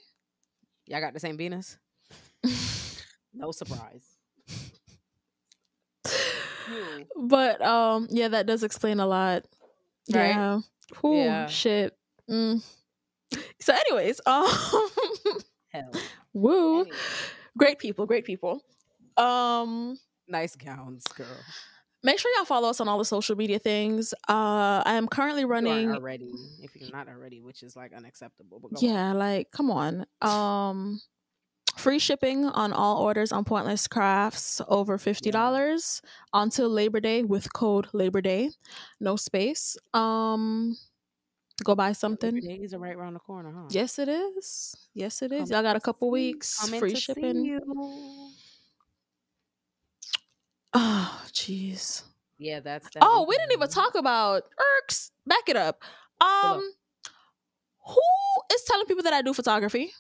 y'all got the same Venus. No surprise. But yeah, that does explain a lot, right? Yeah. Ooh, yeah. Shit. So anyways, hell. Woo. Anyway. Great people. Nice gowns, girl. Make sure y'all follow us on all the social media things. I am currently running. If you're not already, which is like unacceptable. But go on. Like, come on. Free shipping on all orders on Pointless Crafts over $50 until Labor Day with code Labor Day, no space. Go buy something. Labor Day is right around the corner, huh? Yes, it is. Y'all got a couple weeks. Free shipping. Oh, jeez. Yeah, that's that. Oh, we didn't even talk about irks. Back it up. Who is telling people that I do photography?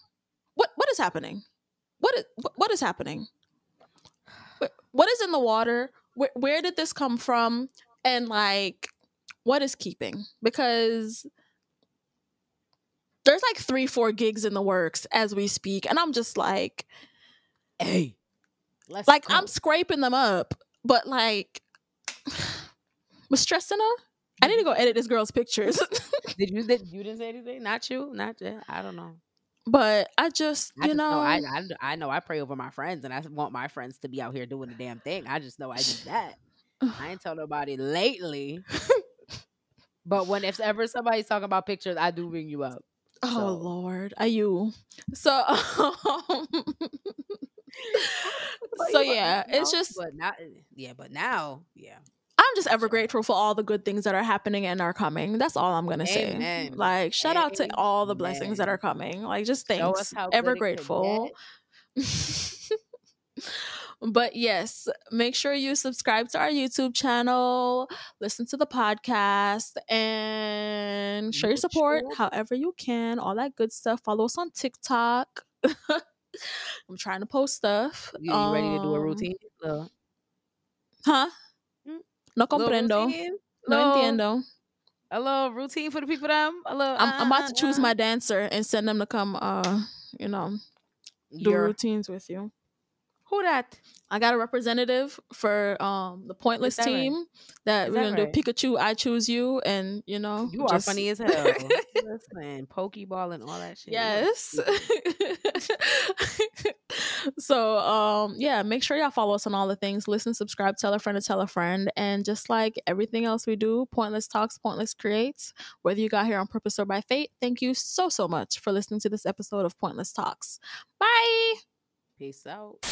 What is happening? What is happening? What is in the water? Where did this come from? And like, what is keeping? Because there's like 3-4 gigs in the works as we speak, and I'm just like, hey, let's go. I'm scraping them up. But like, was stressing her. I need to go edit this girl's pictures. Did you didn't say anything? Not you. I don't know. But I just know. I know I pray over my friends, and I want my friends to be out here doing the damn thing. I just know I do that. I ain't tell nobody lately. But if ever somebody's talking about pictures, I do ring you up. So. Oh Lord, are you? So. So yeah, it's just but now I'm just ever grateful for all the good things that are happening and are coming. That's all I'm gonna say. Like, shout out to all the blessings that are coming. Like, just thanks, ever grateful. But yes, make sure you subscribe to our YouTube channel, listen to the podcast, and show your support however you can, all that good stuff. Follow us on TikTok. I'm trying to post stuff. You ready to do a routine? Huh? No comprendo. No entiendo. A little routine for the people that I'm about to choose my dancer and send them to come, do routines with you. Who that? I got a representative for the Pointless team that we're going to do Pikachu, I choose you, and, you know. You are funny as hell. Listen, Pokeball and all that shit. Yes. So, yeah, make sure y'all follow us on all the things. Listen, subscribe, tell a friend to tell a friend. And just like everything else we do, Pointless Talks, Pointless Creates, whether you got here on purpose or by fate, thank you so, so much for listening to this episode of Pointless Talks. Bye. Peace out.